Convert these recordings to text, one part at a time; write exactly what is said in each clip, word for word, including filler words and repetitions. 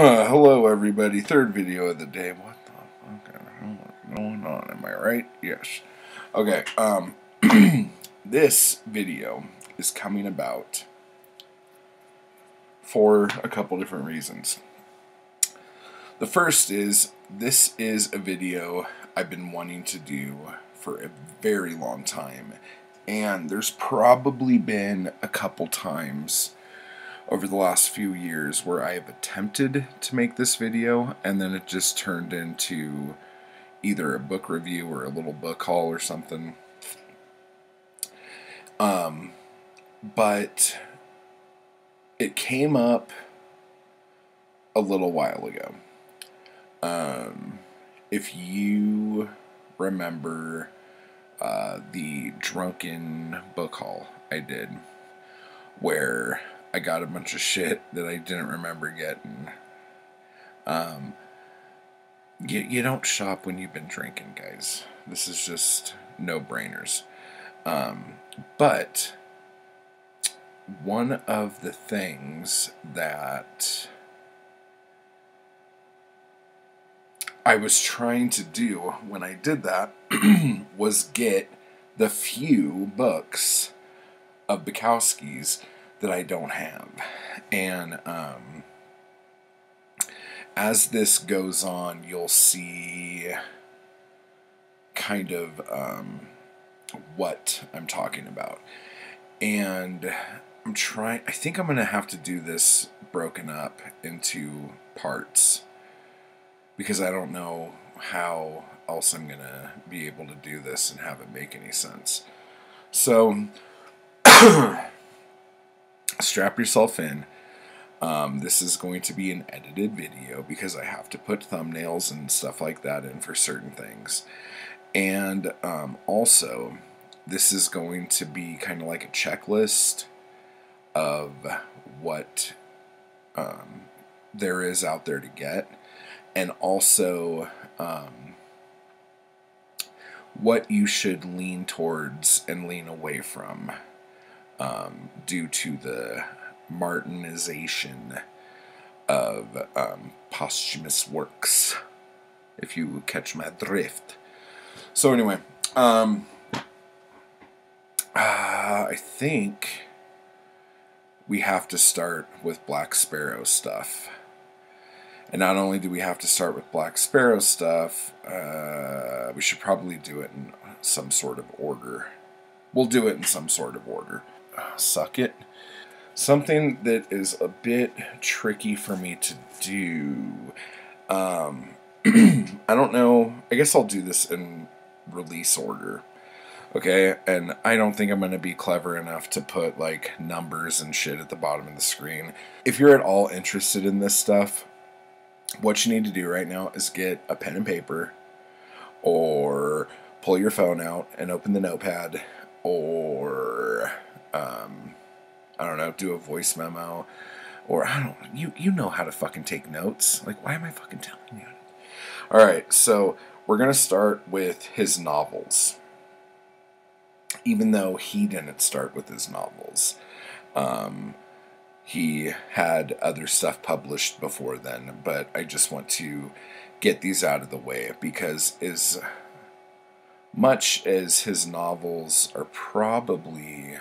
Hello everybody, third video of the day. What the fuck is going on? Am I right? Yes. Okay, um, this video is coming about for a couple different reasons. The first is, this is a video I've been wanting to do for a very long time, and there's probably been a couple times over the last few years where I have attempted to make this video and then it just turned into either a book review or a little book haul or something. Um, but it came up a little while ago. Um, if you remember uh, the drunken book haul I did, where I got a bunch of shit that I didn't remember getting. Um, you, you don't shop when you've been drinking, guys. This is just no-brainers. Um, but one of the things that I was trying to do when I did that was get the few books of Bukowski's that I don't have, and um, as this goes on, you'll see kind of um, what I'm talking about. And I'm trying, I think I'm gonna have to do this broken up into parts, because I don't know how else I'm gonna be able to do this and have it make any sense. So strap yourself in. Um, this is going to be an edited video because I have to put thumbnails and stuff like that in for certain things. And um, also, this is going to be kind of like a checklist of what um, there is out there to get. And also, um, what you should lean towards and lean away from. Um, due to the Martinization of um, posthumous works, if you catch my drift. So anyway, um, uh, I think we have to start with Black Sparrow stuff. And not only do we have to start with Black Sparrow stuff, uh, we should probably do it in some sort of order. We'll do it in some sort of order. Suck it. Something that is a bit tricky for me to do. Um, I don't know. I guess I'll do this in release order. Okay, and I don't think I'm going to be clever enough to put like numbers and shit at the bottom of the screen. If you're at all interested in this stuff, what you need to do right now is get a pen and paper, or pull your phone out and open the notepad, or Um, I don't know, do a voice memo, or I don't, you, you know how to fucking take notes. Like, why am I fucking telling you? All right, so we're going to start with his novels, even though he didn't start with his novels. Um, he had other stuff published before then, but I just want to get these out of the way, because as much as his novels are probably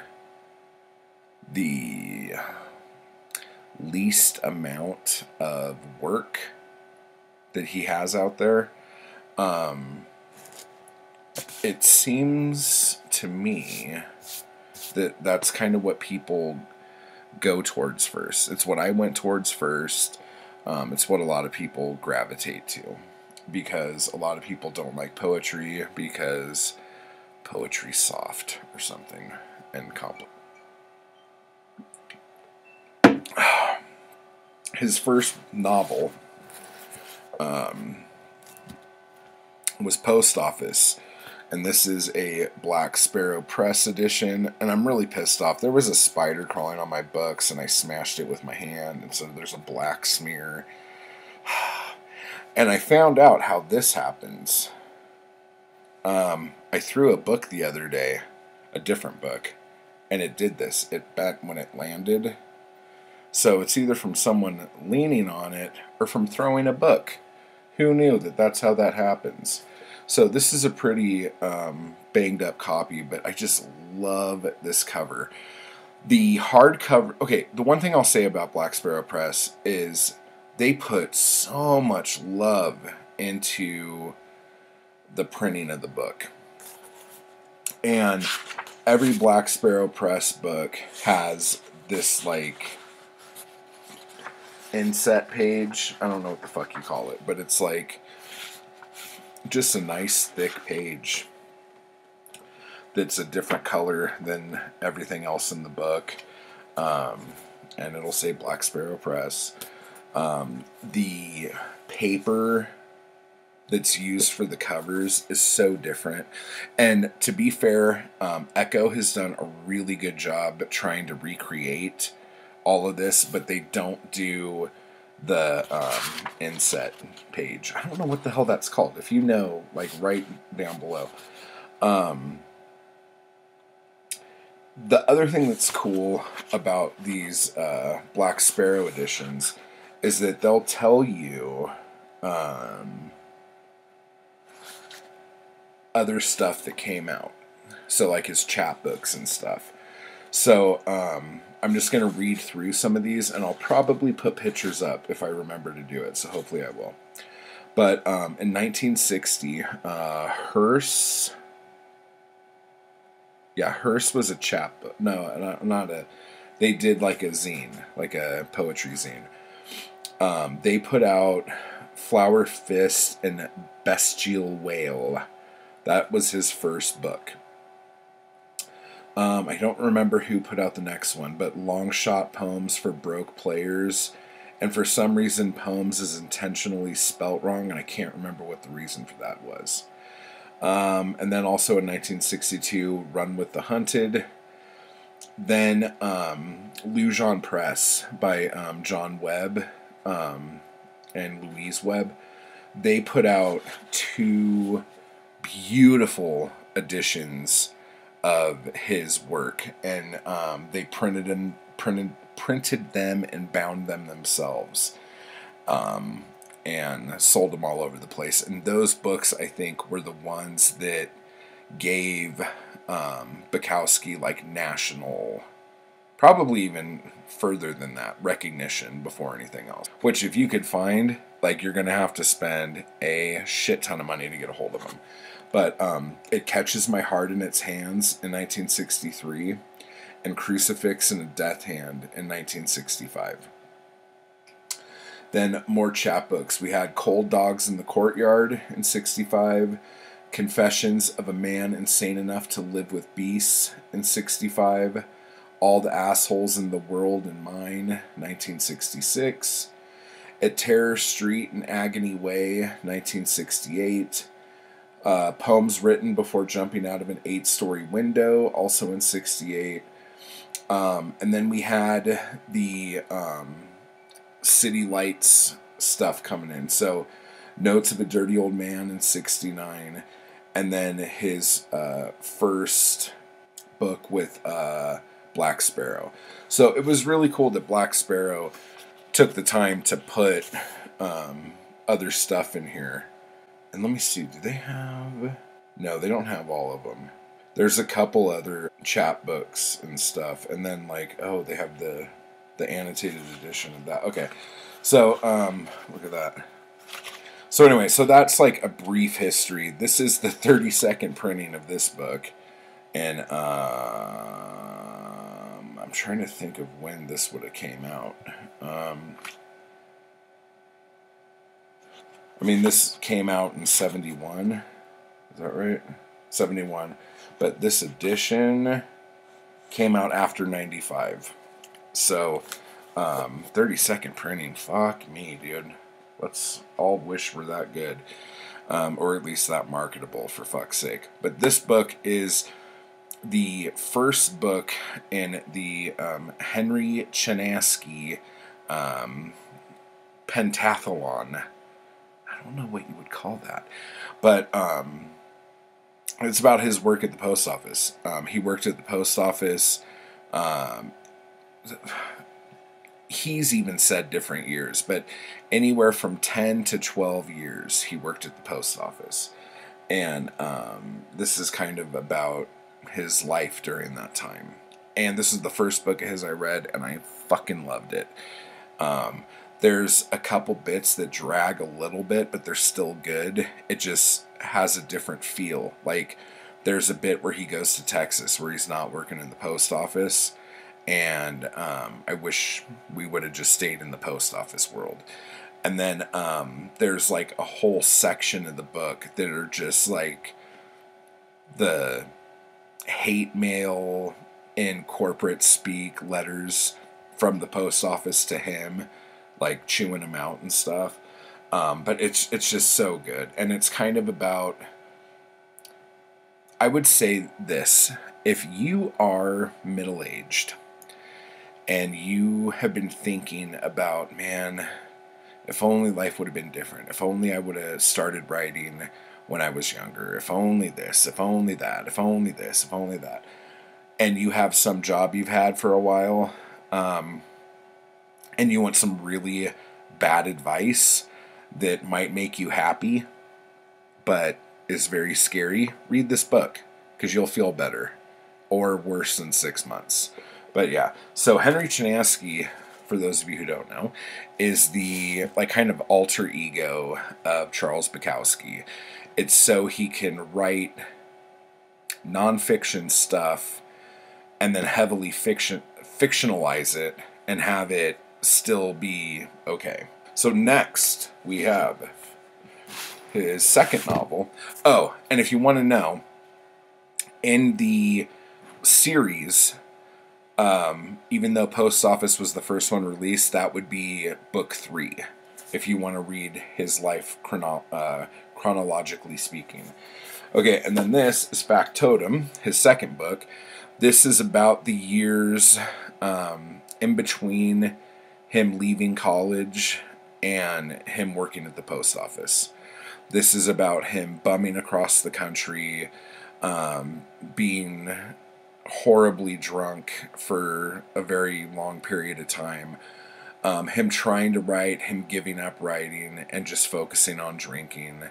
the least amount of work that he has out there, um, it seems to me that that's kind of what people go towards first. It's what I went towards first. Um, it's what a lot of people gravitate to, because a lot of people don't like poetry because poetry's soft or something and complicated. His first novel um, was Post Office, and this is a Black Sparrow Press edition, and I'm really pissed off. There was a spider crawling on my books, and I smashed it with my hand, and so there's a black smear. And I found out how this happens. Um, I threw a book the other day, a different book, and it did this. It back when it landed, So it's either from someone leaning on it or from throwing a book. Who knew that that's how that happens? So this is a pretty um, banged up copy, but I just love this cover. The hardcover, okay, the one thing I'll say about Black Sparrow Press is they put so much love into the printing of the book. And every Black Sparrow Press book has this, like, inset page. I don't know what the fuck you call it, but it's, like, just a nice thick page that's a different color than everything else in the book. Um, and it'll say Black Sparrow Press. Um, the paper that's used for the covers is so different, and to be fair, um, Echo has done a really good job at trying to recreate all of this, but they don't do the um, inset page. I don't know what the hell that's called. If you know, like, write down below. Um, the other thing that's cool about these uh, Black Sparrow editions is that they'll tell you um, other stuff that came out. So, like, his chapbooks and stuff. So, um, I'm just going to read through some of these, and I'll probably put pictures up if I remember to do it, so hopefully I will. But um, in nineteen sixty, uh, Hearst... Yeah, Hearst was a chapbook. No, not, not a... They did, like, a zine, like a poetry zine. Um, they put out Flower Fist and Bestial Wail. That was his first book. Um, I don't remember who put out the next one, but Long Shot Poems for Broke Players. And for some reason, Poems is intentionally spelt wrong, and I can't remember what the reason for that was. Um, and then also in nineteen sixty-two, Run with the Hunted. Then um, Loujon Press by um, John Webb um, and Louise Webb. They put out two beautiful editions of his work, and um, they printed and printed printed them and bound them themselves, um, and sold them all over the place. And those books, I think, were the ones that gave Um, Bukowski, like, national, probably even further than that, recognition before anything else. Which, if you could find, like, you're going to have to spend a shit ton of money to get a hold of them. But um, It Catches My Heart in Its Hands in nineteen sixty-three, and Crucifix and a Death Hand in nineteen sixty-five. Then more chapbooks. We had Cold Dogs in the Courtyard in sixty-five. Confessions of a Man Insane Enough to Live with Beasts in sixty-five, All the Assholes in the World and Mine, nineteen sixty-six, At Terror Street and Agony Way, nineteen sixty-eight, uh, Poems Written Before Jumping Out of an Eight-Story Window, also in sixty-eight, um, and then we had the um, City Lights stuff coming in, so Notes of a Dirty Old Man in sixty-nine, and then his uh, first book with uh, Black Sparrow. So it was really cool that Black Sparrow took the time to put um, other stuff in here. And let me see, do they have... No, they don't have all of them. There's a couple other chapbooks and stuff, and then, like, oh, they have the, the annotated edition of that. Okay, so um, look at that. So anyway, so that's, like, a brief history. This is the thirty-second printing of this book. And um, I'm trying to think of when this would have came out. Um, I mean, this came out in seventy-one. Is that right? seventy-one. But this edition came out after ninety-five. So um, thirty-second printing. Fuck me, dude. Let's all wish we're that good, um, or at least that marketable, for fuck's sake. But this book is the first book in the um, Henry Chinaski um, pentathlon. I don't know what you would call that, but um, it's about his work at the post office. Um, he worked at the post office. Um, he's even said different years, but anywhere from ten to twelve years he worked at the post office. And um, this is kind of about his life during that time. And this is the first book of his I read, and I fucking loved it. Um, there's a couple bits that drag a little bit, but they're still good. It just has a different feel. Like, there's a bit where he goes to Texas where he's not working in the post office. And um, I wish we would have just stayed in the post office world. And then um, there's like a whole section of the book that are just like the hate mail in corporate speak letters from the post office to him, like chewing them out and stuff. Um, but it's, it's just so good. And it's kind of about, I would say this, if you are middle-aged and you have been thinking about, man, if only life would have been different, if only I would have started writing when I was younger, if only this, if only that, if only this, if only that, and you have some job you've had for a while, um, and you want some really bad advice that might make you happy, but is very scary, read this book, because you'll feel better, or worse in six months. But yeah, so Henry Chinaski, for those of you who don't know, is the like kind of alter ego of Charles Bukowski. It's so he can write nonfiction stuff and then heavily fiction fictionalize it and have it still be okay. So next we have his second novel. Oh, and if you want to know, in the series, Um, even though Post Office was the first one released, that would be book three, if you want to read his life chrono uh, chronologically speaking. Okay, and then this is Factotum, his second book. This is about the years um, in between him leaving college and him working at the post office. This is about him bumming across the country, um, being horribly drunk for a very long period of time, um, him trying to write, him giving up writing and just focusing on drinking,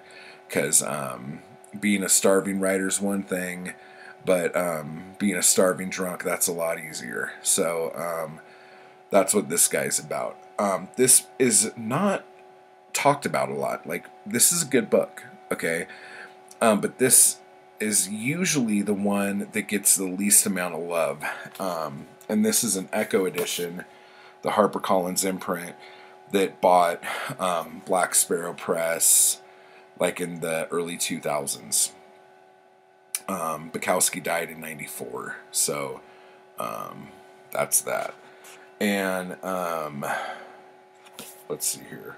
because um, being a starving writer is one thing, but um, being a starving drunk, that's a lot easier. So um, that's what this guy's about. Um, this is not talked about a lot. Like, this is a good book, okay? Um, but this is usually the one that gets the least amount of love. Um, and this is an Echo edition, the HarperCollins imprint that bought um, Black Sparrow Press like in the early two thousands. Um, Bukowski died in ninety-four, so um, that's that. And um, let's see here.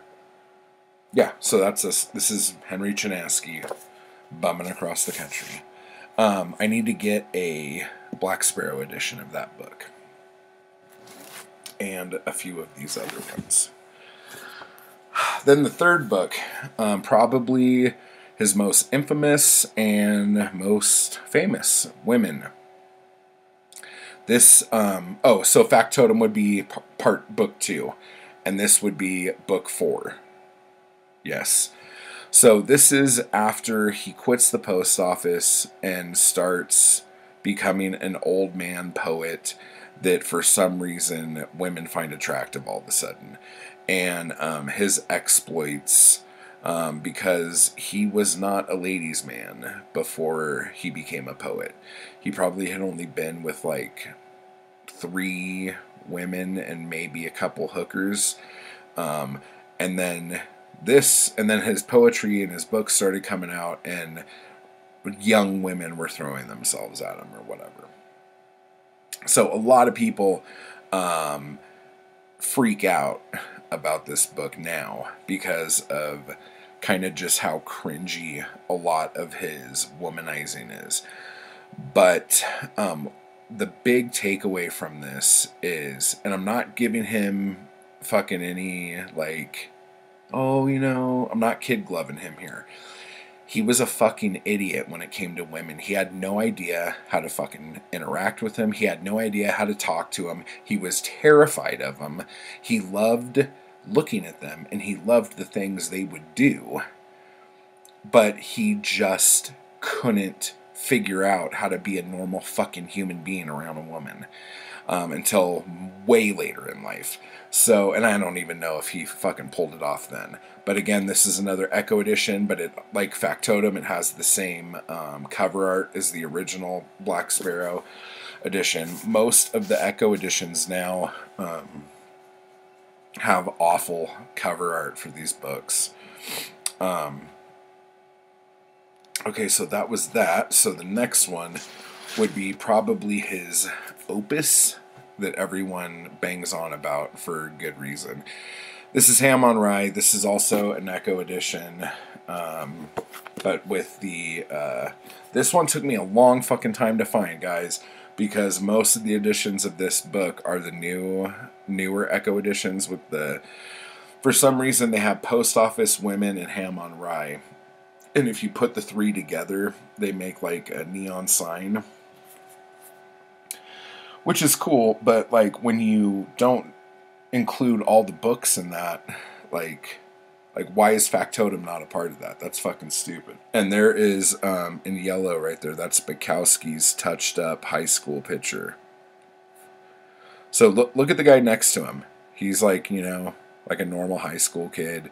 Yeah, so that's this. This is Henry Chinaski, bumming across the country. Um, I need to get a Black Sparrow edition of that book. And a few of these other ones. Then the third book, um, probably his most infamous and most famous, Women. This, um, oh, so Factotum would be part book two, and this would be book four. Yes. So this is after he quits the post office and starts becoming an old man poet that for some reason women find attractive all of a sudden. And um, his exploits, um, because he was not a ladies' man before he became a poet. He probably had only been with like three women and maybe a couple hookers. Um, and then... This, and then his poetry and his books started coming out, and young women were throwing themselves at him or whatever. So a lot of people um, freak out about this book now because of kind of just how cringy a lot of his womanizing is. But um, the big takeaway from this is, and I'm not giving him fucking any, like... oh, you know, I'm not kid gloving him here. He was a fucking idiot when it came to women. He had no idea how to fucking interact with them. He had no idea how to talk to them. He was terrified of them. He loved looking at them, and he loved the things they would do. But he just couldn't figure out how to be a normal fucking human being around a woman um, until way later in life. So, and I don't even know if he fucking pulled it off then. But again, this is another Echo edition, but it, like Factotum, it has the same um, cover art as the original Black Sparrow edition. Most of the Echo editions now um, have awful cover art for these books. Um, okay, so that was that. So the next one would be probably his opus that everyone bangs on about for good reason. This is Ham on Rye. This is also an Echo edition, um, but with the, uh, this one took me a long fucking time to find, guys, because most of the editions of this book are the new, newer Echo editions with the, for some reason they have Post Office, Women, and Ham on Rye, and if you put the three together, they make like a neon sign, which is cool, but like when you don't include all the books in that, like, like why is Factotum not a part of that? That's fucking stupid. And there is, um, in yellow right there, that's Bukowski's touched up high school picture. So look, look at the guy next to him. He's like, you know, like a normal high school kid,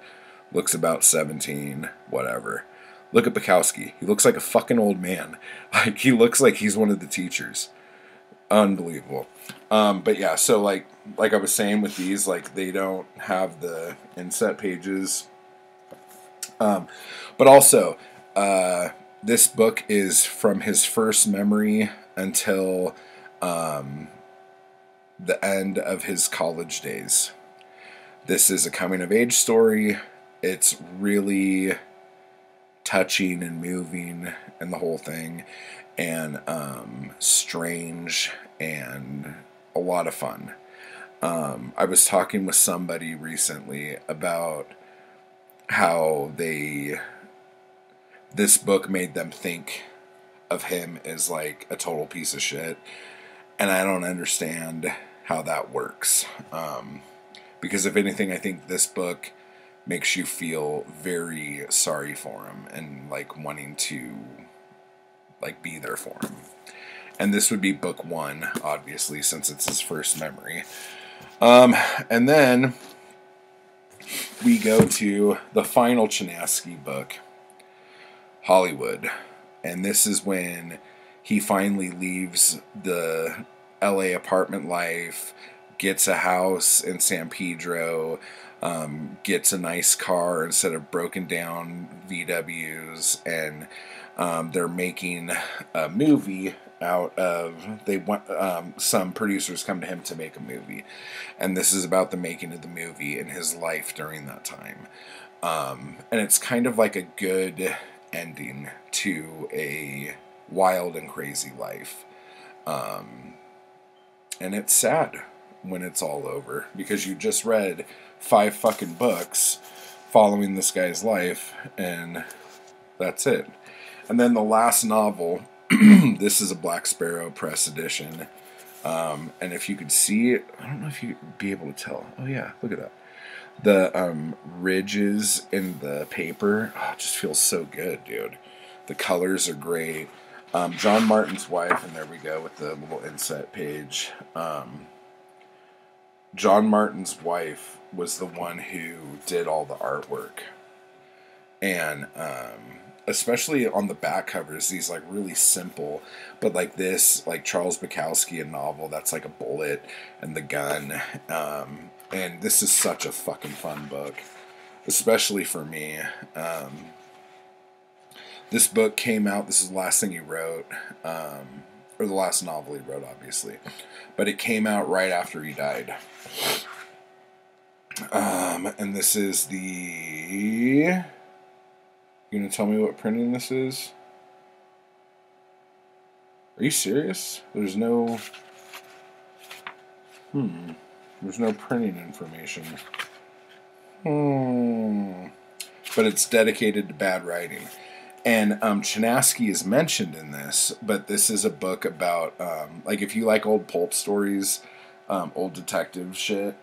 looks about seventeen, whatever. Look at Bukowski. He looks like a fucking old man. Like, he looks like he's one of the teachers. Unbelievable. Um, but yeah, so like like I was saying with these, like they don't have the inset pages. Um, but also, uh, this book is from his first memory until um, the end of his college days. This is a coming-of-age story. It's really touching and moving and the whole thing. And um, strange and a lot of fun. Um, I was talking with somebody recently about how they, this book made them think of him as like a total piece of shit. And I don't understand how that works. Um, because if anything, I think this book makes you feel very sorry for him and like wanting to like be there for him. And this would be book one, obviously, since it's his first memory. Um, and then we go to the final Chinaski book, Hollywood. And this is when he finally leaves the L A apartment life, gets a house in San Pedro, um, gets a nice car instead of broken down V Ws, and Um, they're making a movie out of, they want, um, some producers come to him to make a movie. And this is about the making of the movie and his life during that time. Um, and it's kind of like a good ending to a wild and crazy life. Um, and it's sad when it's all over because you just read five fucking books following this guy's life and that's it. And then the last novel, this is a Black Sparrow Press edition. Um, and if you could see it, I don't know if you'd be able to tell. Oh yeah, look at that. The um, ridges in the paper, oh, it just feels so good, dude. The colors are great. Um, John Martin's wife, and there we go with the little inset page. Um, John Martin's wife was the one who did all the artwork. And Um, especially on the back covers, these like really simple, but like this, like Charles Bukowski, a novel that's like a bullet and the gun. Um, and this is such a fucking fun book, especially for me. Um, this book came out, this is the last thing he wrote, um, or the last novel he wrote, obviously, but it came out right after he died. Um, and this is the, you gonna tell me what printing this is? Are you serious? There's no, hmm, there's no printing information. Hmm. But it's dedicated to bad writing. And um, Chinaski is mentioned in this, but this is a book about, um, like, if you like old pulp stories, um, old detective shit,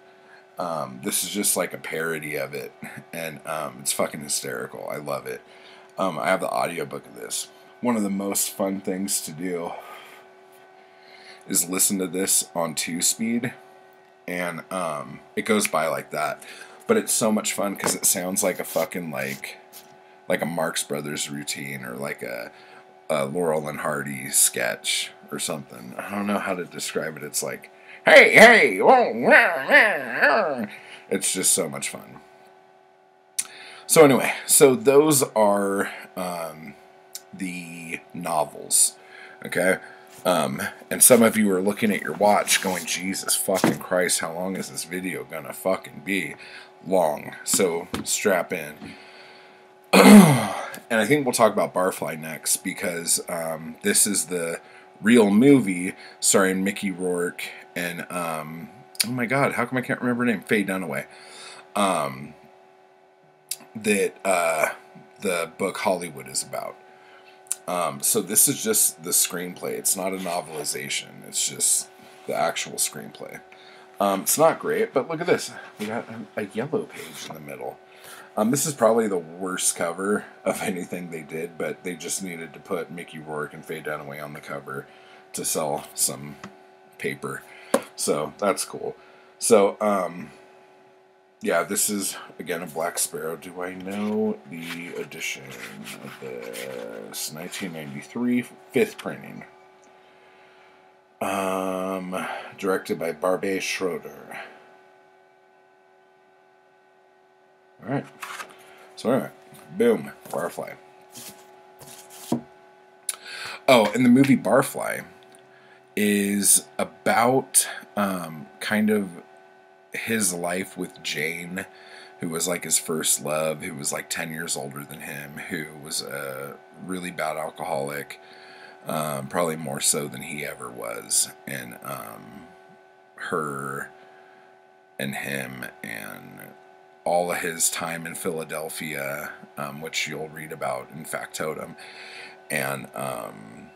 um, this is just like a parody of it, and um, it's fucking hysterical. I love it. Um, I have the audiobook of this. One of the most fun things to do is listen to this on two-speed, and um, it goes by like that. But it's so much fun because it sounds like a fucking, like... like a Marx Brothers routine, or like a, a Laurel and Hardy sketch or something. I don't know how to describe it. It's like, hey, hey, whoa, whoa, whoa. It's just so much fun. So anyway, so those are um, the novels, okay? Um, and some of you are looking at your watch going, Jesus fucking Christ, how long is this video gonna fucking be? Long, so strap in. And I think we'll talk about Barfly next, because um, this is the real movie starring Mickey Rourke and, um, oh my god, how come I can't remember her name? Faye Dunaway. Um, that uh, the book Hollywood is about. Um, so this is just the screenplay. It's not a novelization. It's just the actual screenplay. Um, it's not great, but look at this. We got a yellow page in the middle. Um, this is probably the worst cover of anything they did, but they just needed to put Mickey Rourke and Faye Dunaway on the cover to sell some paper. So, that's cool. So, um, yeah, this is, again, a Black Sparrow. Do I know the edition of this? nineteen ninety-three, fifth printing. Um, directed by Barbet Schroeder. Alright, so anyway, boom, Barfly. Oh, and the movie Barfly is about um, kind of his life with Jane, who was like his first love, who was like ten years older than him, who was a really bad alcoholic, um, probably more so than he ever was, and um, her and him and... all of his time in Philadelphia, um, which you'll read about in Factotum, and um,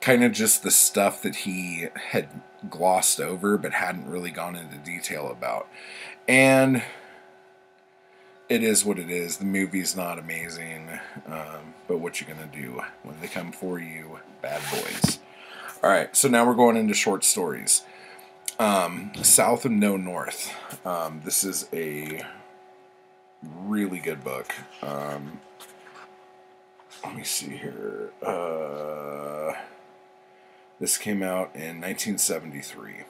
kind of just the stuff that he had glossed over but hadn't really gone into detail about. And it is what it is. The movie's not amazing, um, but what you're going to do when they come for you, bad boys. All right, so now we're going into short stories. Um, South of No North. Um, this is a really good book. Um, let me see here. Uh, this came out in nineteen seventy-three.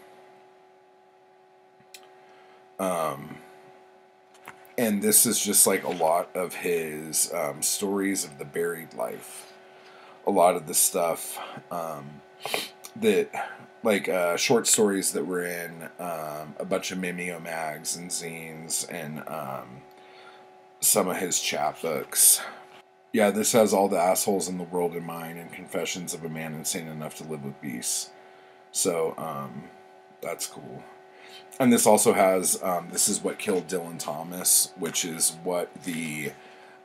Um, and this is just like a lot of his um, stories of the buried life. A lot of the stuff um, that... like uh, short stories that were in um, a bunch of Mimeo mags and zines and um, some of his chapbooks. Yeah, this has All the Assholes in the World in Mind and Confessions of a Man Insane Enough to Live with Beasts. So, um, that's cool. And this also has, um, this is what killed Dylan Thomas, which is what the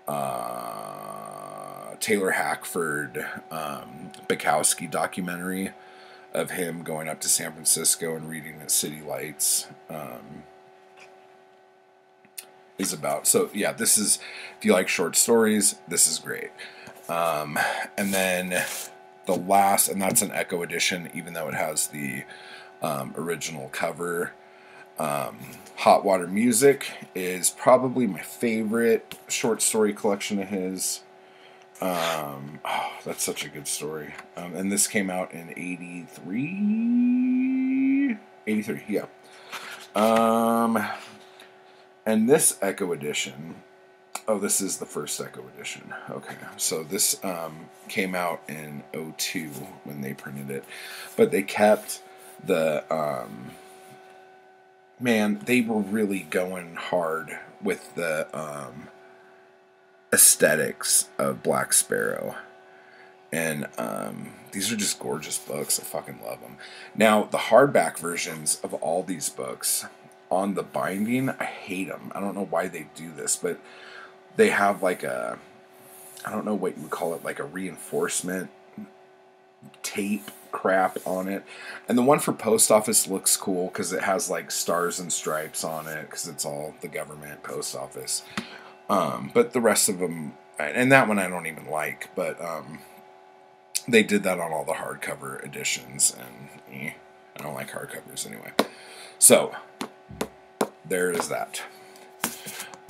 uh, Taylor Hackford um, Bukowski documentary of him going up to San Francisco and reading at City Lights um, is about. So yeah, this is, if you like short stories, this is great. Um, and then the last, and that's an Echo edition, even though it has the um, original cover. Um, Hot Water Music is probably my favorite short story collection of his. Um, oh, that's such a good story. Um, and this came out in eighty-three? eighty-three, yeah. Um, and this Echo edition, oh, this is the first Echo edition. Okay, so this, um, came out in oh two when they printed it, but they kept the, um, man, they were really going hard with the, um, aesthetics of Black Sparrow, and um, these are just gorgeous books. I fucking love them. Now the hardback versions of all these books on the binding, I hate them. I don't know why they do this, but they have like a I don't know what you would call it, like a reinforcement tape crap on it. And the one for post office looks cool because it has like stars and stripes on it because it's all the government post office. Um, but the rest of them, and that one I don't even like, but um, they did that on all the hardcover editions, and eh, I don't like hardcovers anyway. So there is that.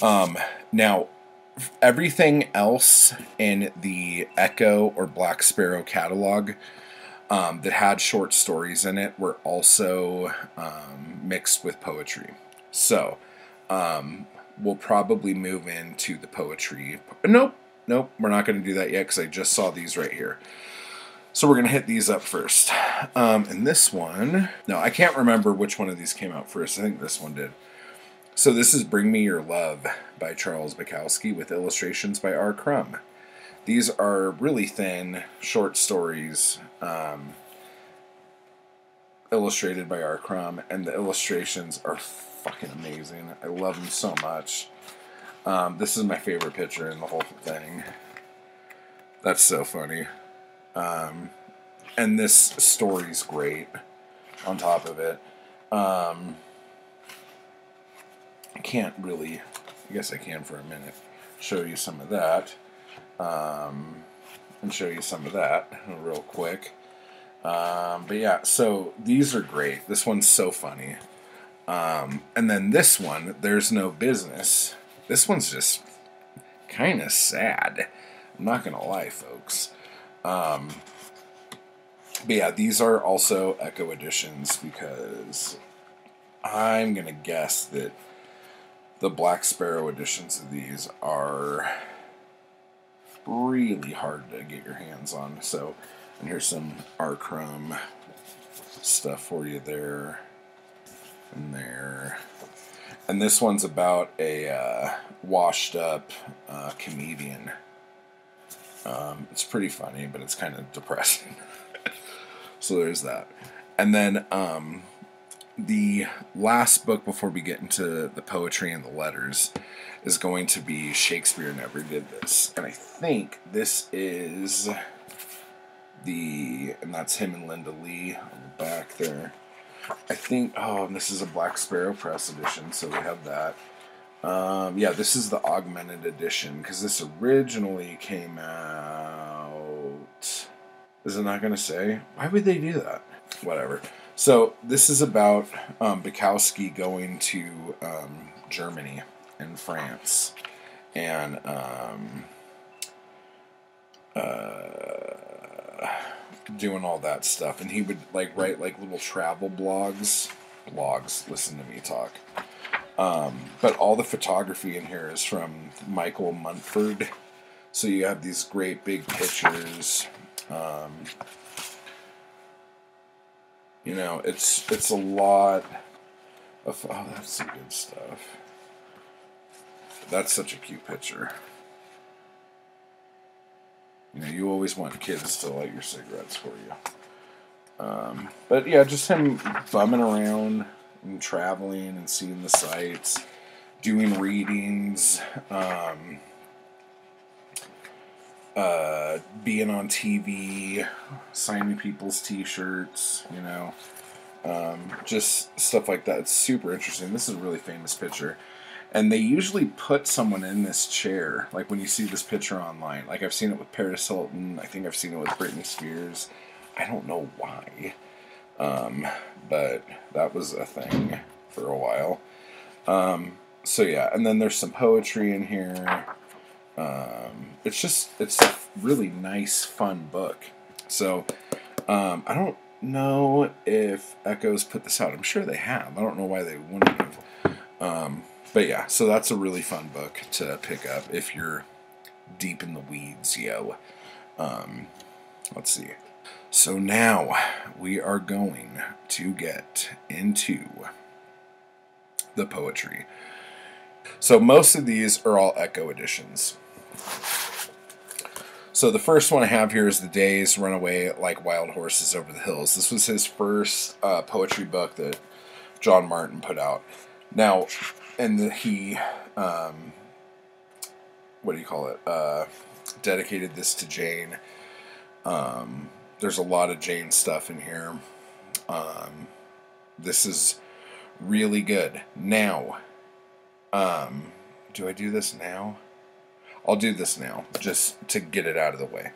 Um, now, everything else in the Echo or Black Sparrow catalog um, that had short stories in it were also um, mixed with poetry. So um, we'll probably move into the poetry. Nope, nope, we're not going to do that yet because I just saw these right here. So we're going to hit these up first. Um, and this one, no, I can't remember which one of these came out first. I think this one did. So this is Bring Me Your Love by Charles Bukowski with illustrations by R. Crumb. These are really thin short stories um, illustrated by R. Crumb, and the illustrations are fucking amazing. I love them so much. Um, this is my favorite picture in the whole thing. That's so funny. Um, and this story's great on top of it. Um... I can't really, I guess I can for a minute, show you some of that, um, and show you some of that real quick. Um, but yeah, so these are great. This one's so funny. Um, and then this one, There's No Business. This one's just kind of sad. I'm not going to lie, folks. Um, but yeah, these are also Echo editions because I'm going to guess that the Black Sparrow editions of these are really hard to get your hands on. So, and here's some R. Crumb stuff for you there and there. And this one's about a uh, washed up uh, comedian. Um, it's pretty funny, but it's kind of depressing. So there's that. And then, um... the last book before we get into the poetry and the letters is going to be Shakespeare Never Did This. And I think this is the, and that's him and Linda Lee on the back there. I think, oh, and this is a Black Sparrow Press edition, so we have that. Um, yeah, this is the augmented edition, because this originally came out, is it not going to say? Why would they do that? Whatever. So this is about um, Bukowski going to um, Germany and France, and um, uh, doing all that stuff. And he would like write like little travel blogs. Blogs. Listen to me talk. Um, but all the photography in here is from Michael Munford. So you have these great big pictures. Um, You know, it's it's a lot of... Oh, that's some good stuff. That's such a cute picture. You know, you always want kids to light your cigarettes for you. Um, but yeah, just him bumming around and traveling and seeing the sights, doing readings, um, Uh, being on T V, signing people's t-shirts, you know, um, just stuff like that. It's super interesting. This is a really famous picture. And they usually put someone in this chair, like when you see this picture online. Like I've seen it with Paris Hilton. I think I've seen it with Britney Spears. I don't know why, um, but that was a thing for a while. Um, so yeah, and then there's some poetry in here. Um, it's just, it's a really nice, fun book. So, um, I don't know if Echo's put this out. I'm sure they have. I don't know why they wouldn't have. Um, but yeah, so that's a really fun book to pick up if you're deep in the weeds, yo. Um, let's see. So now we are going to get into the poetry. So most of these are all Echo editions. So the first one I have here is The Days Run Away Like Wild Horses Over the Hills. This was his first uh, poetry book that John Martin put out. Now, and the, he, um, what do you call it, uh, dedicated this to Jane. Um, there's a lot of Jane stuff in here. Um, this is really good. Now, um, do I do this now? I'll do this now, just to get it out of the way.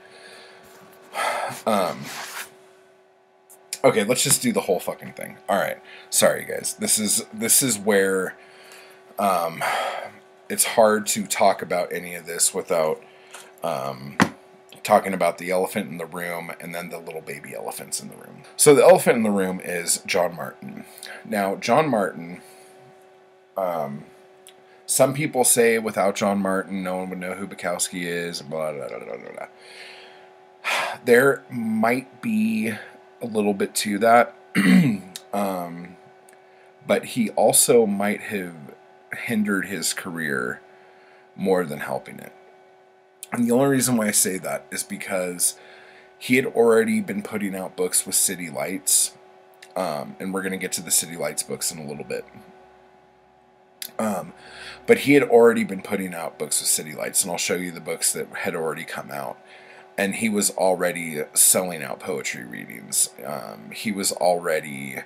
Um, okay, let's just do the whole fucking thing. All right, sorry guys. This is this is where um, it's hard to talk about any of this without um, talking about the elephant in the room and then the little baby elephants in the room. So the elephant in the room is John Martin. Now, John Martin. Um, Some people say without John Martin, no one would know who Bukowski is, and blah, blah, blah, blah, blah. There might be a little bit to that, um, but he also might have hindered his career more than helping it. And the only reason why I say that is because he had already been putting out books with City Lights, um, and we're going to get to the City Lights books in a little bit. Um, but he had already been putting out books with City Lights, and I'll show you the books that had already come out. And he was already selling out poetry readings. Um, he was already,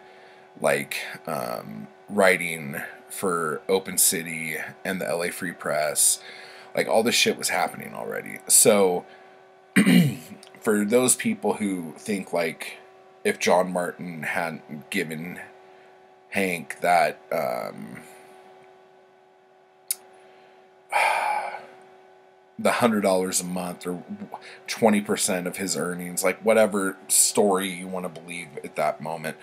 like, um, writing for Open City and the L A Free Press. Like, all this shit was happening already. So, for those people who think, like, if John Martin hadn't given Hank that, um... the one hundred dollars a month or twenty percent of his earnings, like whatever story you want to believe at that moment,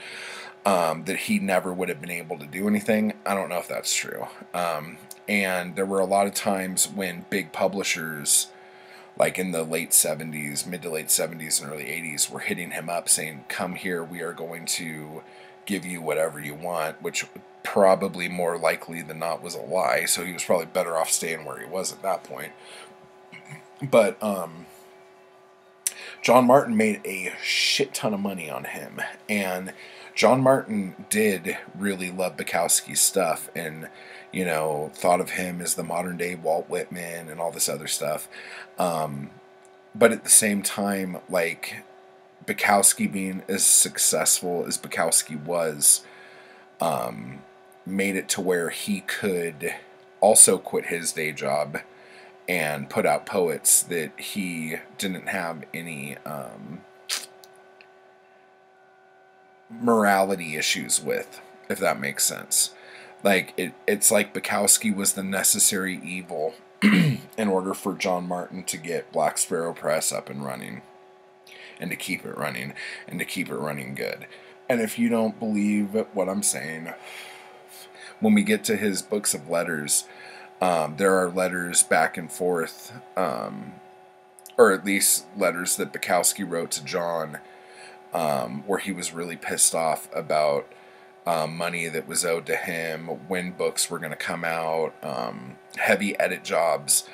um, that he never would have been able to do anything. I don't know if that's true. Um, and there were a lot of times when big publishers, like in the late seventies, mid to late seventies and early eighties, were hitting him up saying, come here, we are going to give you whatever you want, which probably more likely than not was a lie. So he was probably better off staying where he was at that point. But um, John Martin made a shit ton of money on him. And John Martin did really love Bukowski's stuff and, you know, thought of him as the modern-day Walt Whitman and all this other stuff. Um, but at the same time, like, Bukowski being as successful as Bukowski was um, made it to where he could also quit his day job and put out poets that he didn't have any um, morality issues with, if that makes sense. Like, it, it's like Bukowski was the necessary evil in order for John Martin to get Black Sparrow Press up and running, and to keep it running, and to keep it running good. And if you don't believe what I'm saying, when we get to his books of letters, Um, there are letters back and forth, um, or at least letters that Bukowski wrote to John, um, where he was really pissed off about um, money that was owed to him, when books were going to come out, um, heavy edit jobs.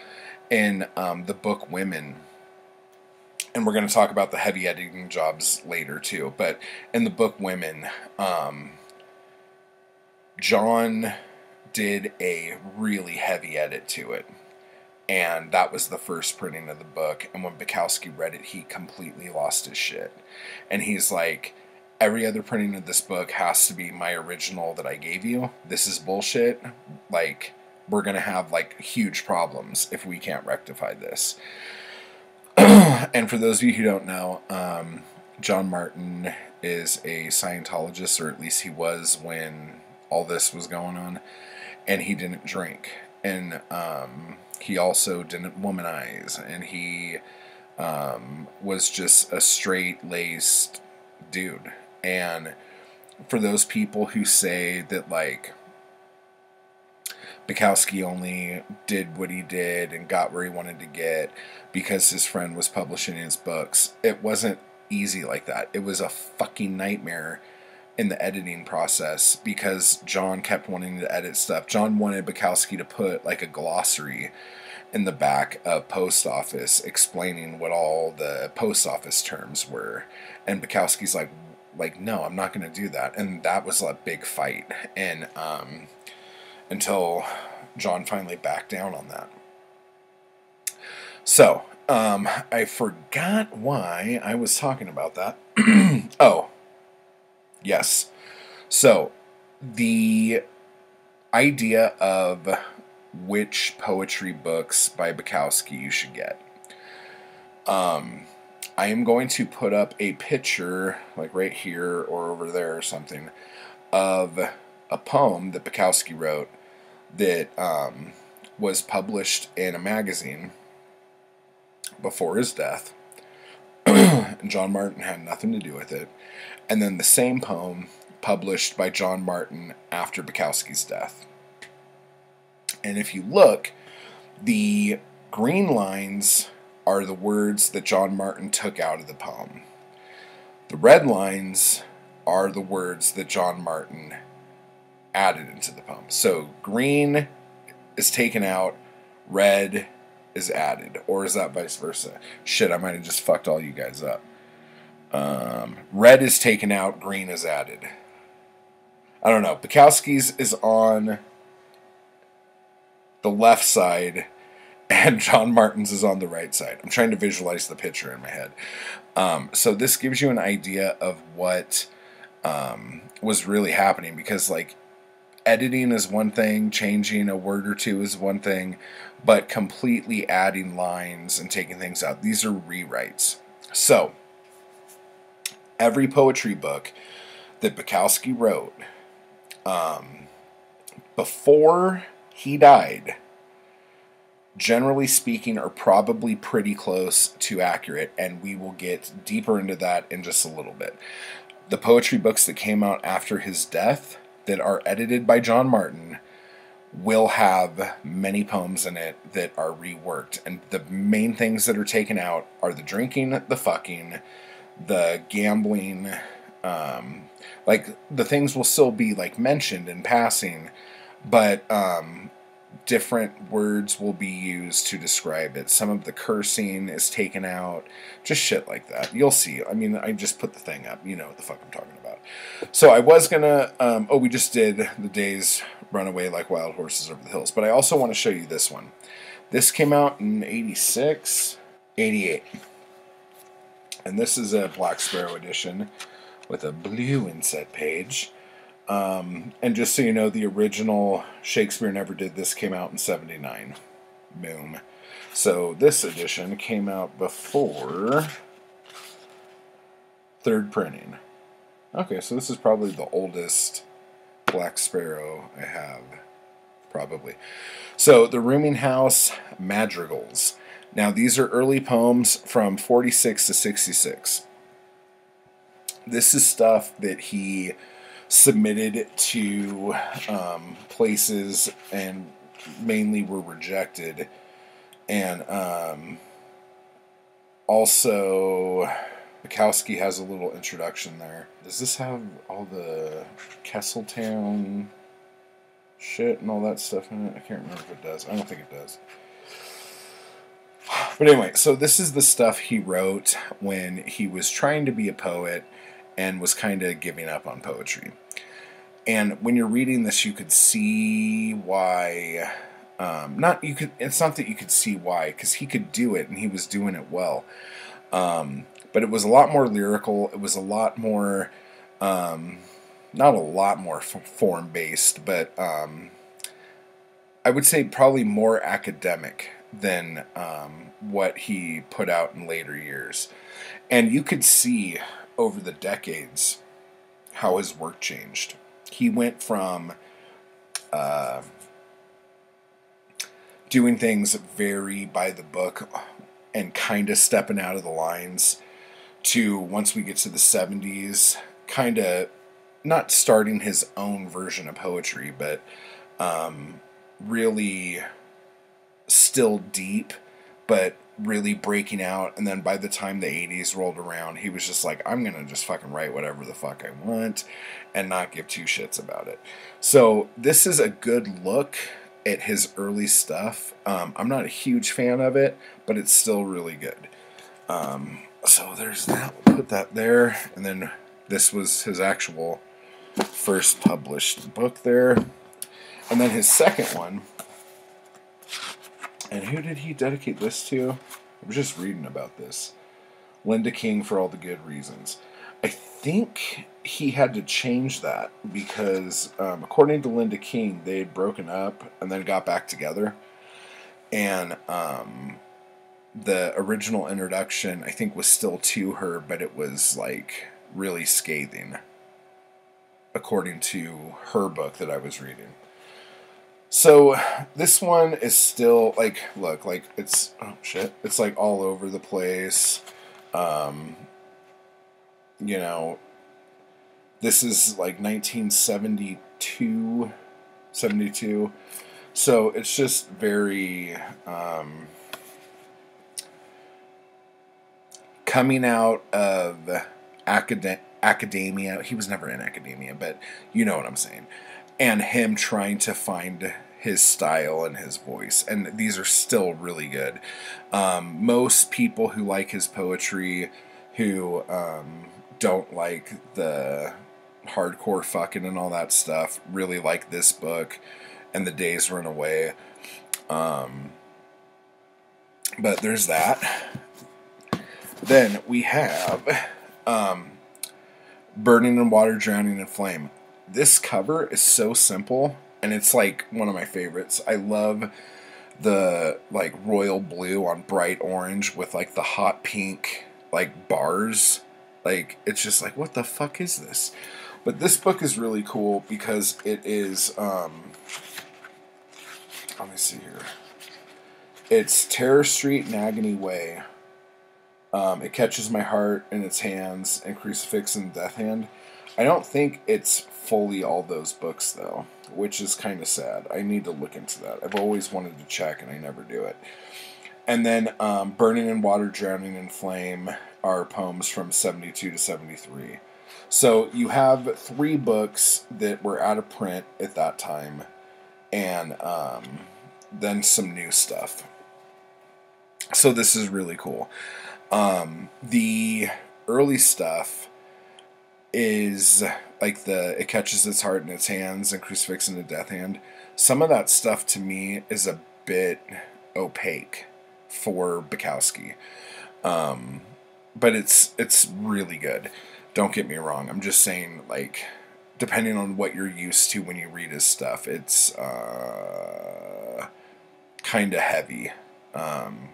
In um, the book Women, and we're going to talk about the heavy editing jobs later too, but in the book Women, um, John did a really heavy edit to it, and that was the first printing of the book, and when Bukowski read it, he completely lost his shit, and he's like, every other printing of this book has to be my original that I gave you. This is bullshit. Like, we're gonna have, like, huge problems if we can't rectify this. And for those of you who don't know, um, John Martin is a Scientologist, or at least he was when all this was going on. And he didn't drink, and um, he also didn't womanize, and he um, was just a straight-laced dude. And for those people who say that, like, Bukowski only did what he did and got where he wanted to get because his friend was publishing his books, it wasn't easy like that. It was a fucking nightmare in the editing process, because John kept wanting to edit stuff. John wanted Bukowski to put, like, a glossary in the back of Post Office explaining what all the post office terms were, and Bukowski's like, like, no, I'm not going to do that. And that was a big fight, and um, until John finally backed down on that. So, um, I forgot why I was talking about that. Oh, yes. So, the idea of which poetry books by Bukowski you should get. Um, I am going to put up a picture, like right here or over there or something, of a poem that Bukowski wrote that um, was published in a magazine before his death. John Martin had nothing to do with it. And then the same poem published by John Martin after Bukowski's death. And if you look, the green lines are the words that John Martin took out of the poem. The red lines are the words that John Martin added into the poem. So green is taken out, red is added. Or is that vice versa? Shit, I might have just fucked all you guys up. Um, red is taken out, green is added. I don't know. Bukowski's is on the left side, and John Martin's is on the right side. I'm trying to visualize the picture in my head. Um, so this gives you an idea of what um, was really happening, because like editing is one thing, changing a word or two is one thing, but completely adding lines and taking things out, these are rewrites. So every poetry book that Bukowski wrote um, before he died, generally speaking, are probably pretty close to accurate, and we will get deeper into that in just a little bit. The poetry books that came out after his death that are edited by John Martin will have many poems in it that are reworked, and the main things that are taken out are the drinking, the fucking, the gambling, um, like the things will still be like mentioned in passing, but um, different words will be used to describe it. Some of the cursing is taken out, just shit like that. You'll see. I mean, I just put the thing up. You know what the fuck I'm talking about. So I was gonna, um, oh, we just did The Days Run Away Like Wild Horses Over the Hills, but I also want to show you this one. This came out in eighty-six, eighty-eight. And this is a Black Sparrow edition with a blue inset page. Um, and just so you know, the original Shakespeare Never Did This came out in seventy-nine. Boom. So this edition came out before third printing. Okay, so this is probably the oldest Black Sparrow I have. Probably. So, The Rooming House Madrigals. Now, these are early poems from forty-six to sixty-six. This is stuff that he submitted to um, places and mainly were rejected, and um, also Bukowski has a little introduction there. Does this have all the Kesseltown shit and all that stuff in it? I can't remember if it does. I don't think it does. But anyway, so this is the stuff he wrote when he was trying to be a poet and was kind of giving up on poetry. And when you're reading this, you could see why, um, not you could, it's not that you could see why, because he could do it, and he was doing it well. Um, but it was a lot more lyrical, it was a lot more, um, not a lot more form-based, but um, I would say probably more academic than um, what he put out in later years. And you could see over the decades how his work changed. He went from uh, doing things very by the book and kind of stepping out of the lines to, once we get to the seventies, kind of not starting his own version of poetry, but um, really still deep, but really breaking out. And then by the time the eighties rolled around, he was just like, I'm gonna just fucking write whatever the fuck I want and not give two shits about it. So this is a good look at his early stuff. Um, I'm not a huge fan of it, but it's still really good. Um, so there's that. We'll put that there. And then this was his actual first published book there. And then his second one And who did he dedicate this to? I was just reading about this. Linda King, for all the good reasons. I think he had to change that because, um, according to Linda King, they had broken up and then got back together. And um, the original introduction, I think, was still to her, but it was, like, really scathing, according to her book that I was reading. So this one is still, like, look, like, it's, oh, shit, it's, like, all over the place. Um, you know, this is, like, nineteen seventy-two, seventy-two, so it's just very, um, coming out of academic, academia. He was never in academia, but you know what I'm saying. And him trying to find his style and his voice. And these are still really good. Um, most people who like his poetry, who um, don't like the hardcore fucking and all that stuff, really like this book and The Days Run Away. Um, but there's that. Then we have... Um, Burning in Water, Drowning in Flame. This cover is so simple, and it's, like, one of my favorites. I love the, like, royal blue on bright orange with, like, the hot pink, like, bars. Like, it's just like, what the fuck is this? But this book is really cool because it is, um, let me see here. It's Terror Street and Agony Way. Um, it catches my heart in its hands, and Crucifix and Death Hand. I don't think it's fully all those books, though, which is kind of sad. I need to look into that. I've always wanted to check, and I never do it. And then um, Burning in Water, Drowning in Flame are poems from seventy-two to seventy-three. So you have three books that were out of print at that time, and um, then some new stuff. So this is really cool. Um, the early stuff is, like, the It Catches Its Heart in Its Hands and Crucifix in the Death Hand. Some of that stuff, to me, is a bit opaque for Bukowski. Um, but it's, it's really good. Don't get me wrong. I'm just saying, like, depending on what you're used to when you read his stuff, it's, uh, kind of heavy. Um...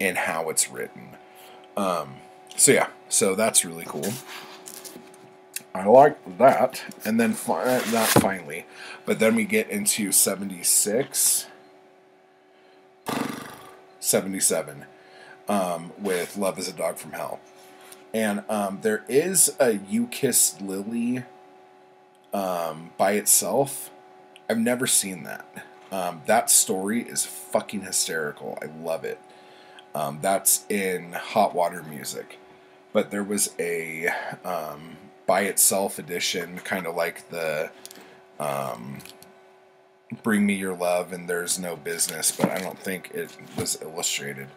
and how it's written. Um, so yeah, so that's really cool. I like that. And then, fi not finally, but then we get into seventy-six, seventy-seven, um, with Love is a Dog from Hell. And um, there is a You Kissed Lily um, by itself. I've never seen that. Um, that story is fucking hysterical. I love it. Um, that's in Hot Water Music, but there was a um, by itself edition, kind of like the um, Bring Me Your Love and There's No Business, but I don't think it was illustrated.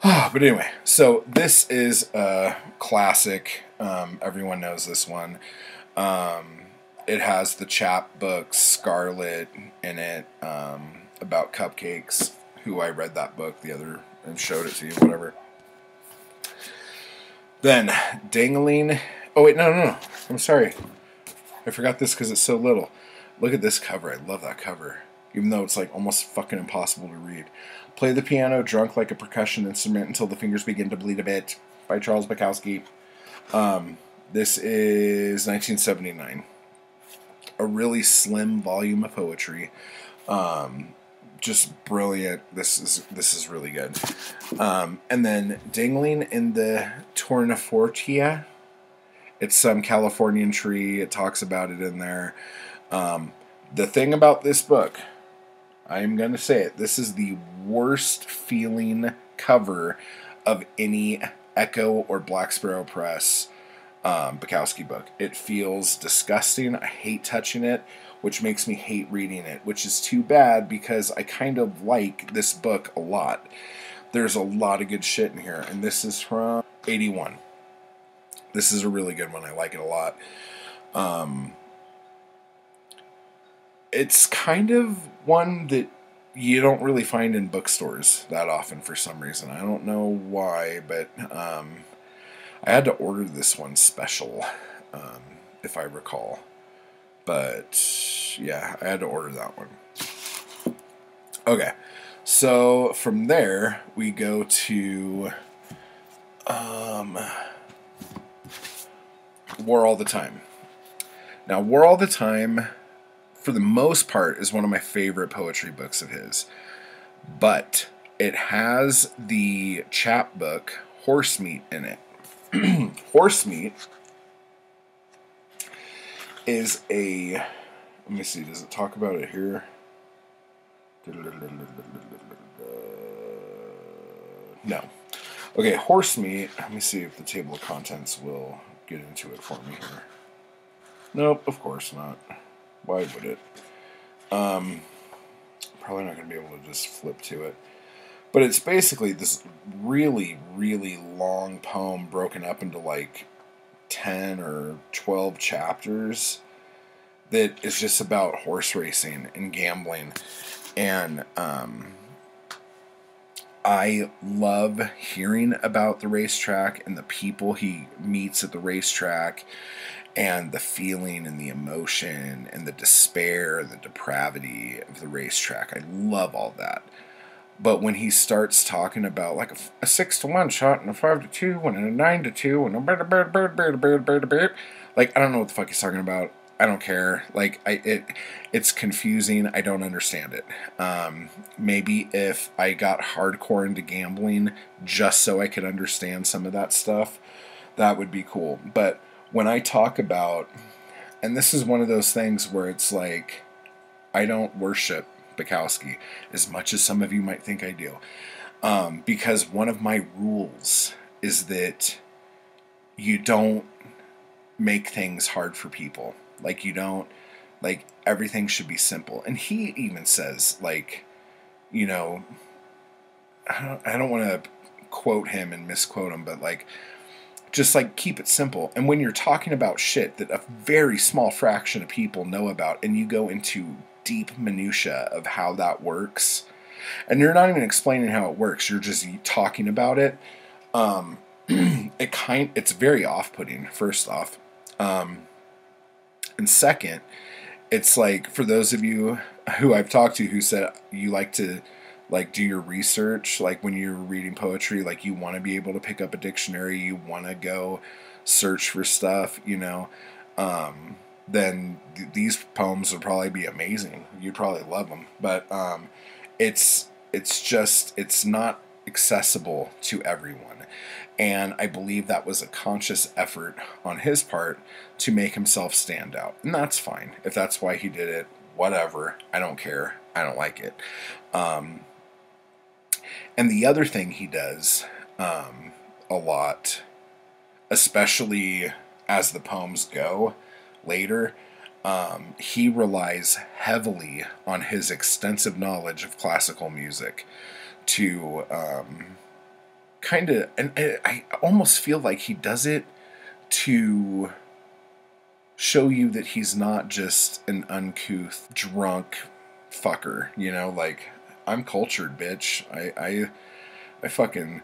But anyway, so this is a classic. Um, everyone knows this one. Um, it has the chapbook Scarlet in it, um, about cupcakes, who I read that book the other and showed it to you, whatever. Then, Dangling... Oh, wait, no, no, no. I'm sorry. I forgot this because it's so little. Look at this cover. I love that cover. Even though it's, like, almost fucking impossible to read. Play the piano drunk like a percussion instrument until the fingers begin to bleed a bit, by Charles Bukowski. Um, this is nineteen seventy-nine. A really slim volume of poetry. Um... Just brilliant. This is this is really good. Um, and then Dangling in the Tornafortia. It's some Californian tree. It talks about it in there. Um, the thing about this book, I'm going to say it. This is the worst feeling cover of any Echo or Black Sparrow Press um, Bukowski book. It feels disgusting. I hate touching it, which makes me hate reading it, which is too bad because I kind of like this book a lot. There's a lot of good shit in here, and this is from eighty-one. This is a really good one. I like it a lot. Um, it's kind of one that you don't really find in bookstores that often for some reason. I don't know why, but um, I had to order this one special, um, if I recall. But yeah, I had to order that one. Okay, so from there we go to um, War All the Time. Now, War All the Time, for the most part, is one of my favorite poetry books of his. But it has the chapbook Horse Meat in it. Horse Meat is a... Let me see, does it talk about it here? No. Okay, Horse Meat. Let me see if the table of contents will get into it for me here. Nope, of course not. Why would it? Um, probably not going to be able to just flip to it. But it's basically this really, really long poem broken up into like ten or twelve chapters that is just about horse racing and gambling. And um, I love hearing about the racetrack and the people he meets at the racetrack, and the feeling and the emotion and the despair, the depravity of the racetrack. I love all that. But when he starts talking about like a, a six to one shot and a five to two and a nine to two and a bird, bird, bird, bird, bird, bird, bird, like, I don't know what the fuck he's talking about. I don't care. Like, I, it, it's confusing. I don't understand it. Um, maybe if I got hardcore into gambling just so I could understand some of that stuff, that would be cool. But when I talk about, and this is one of those things where it's like, I don't worship Bukowski as much as some of you might think I do, um, because one of my rules is that you don't make things hard for people. Like, you don't, like, everything should be simple. And he even says, like, you know, I don't, I don't want to quote him and misquote him, but like, just like, keep it simple. And when you're talking about shit that a very small fraction of people know about, and you go into deep minutia of how that works, and you're not even explaining how it works, you're just talking about it. Um, it kind, it's very off-putting, first off. Um, and second, it's like, for those of you who I've talked to who said you like to, like, do your research, like, when you're reading poetry, like, you want to be able to pick up a dictionary, you want to go search for stuff, you know, um, then th these poems would probably be amazing. You'd probably love them. But um, it's, it's just, it's not accessible to everyone. And I believe that was a conscious effort on his part to make himself stand out. And that's fine. If that's why he did it, whatever. I don't care. I don't like it. Um, And the other thing he does um, a lot, especially as the poems go later, um, he relies heavily on his extensive knowledge of classical music to um, kind of, and I almost feel like he does it to show you that he's not just an uncouth, drunk fucker, you know, like, I'm cultured, bitch. I, I I fucking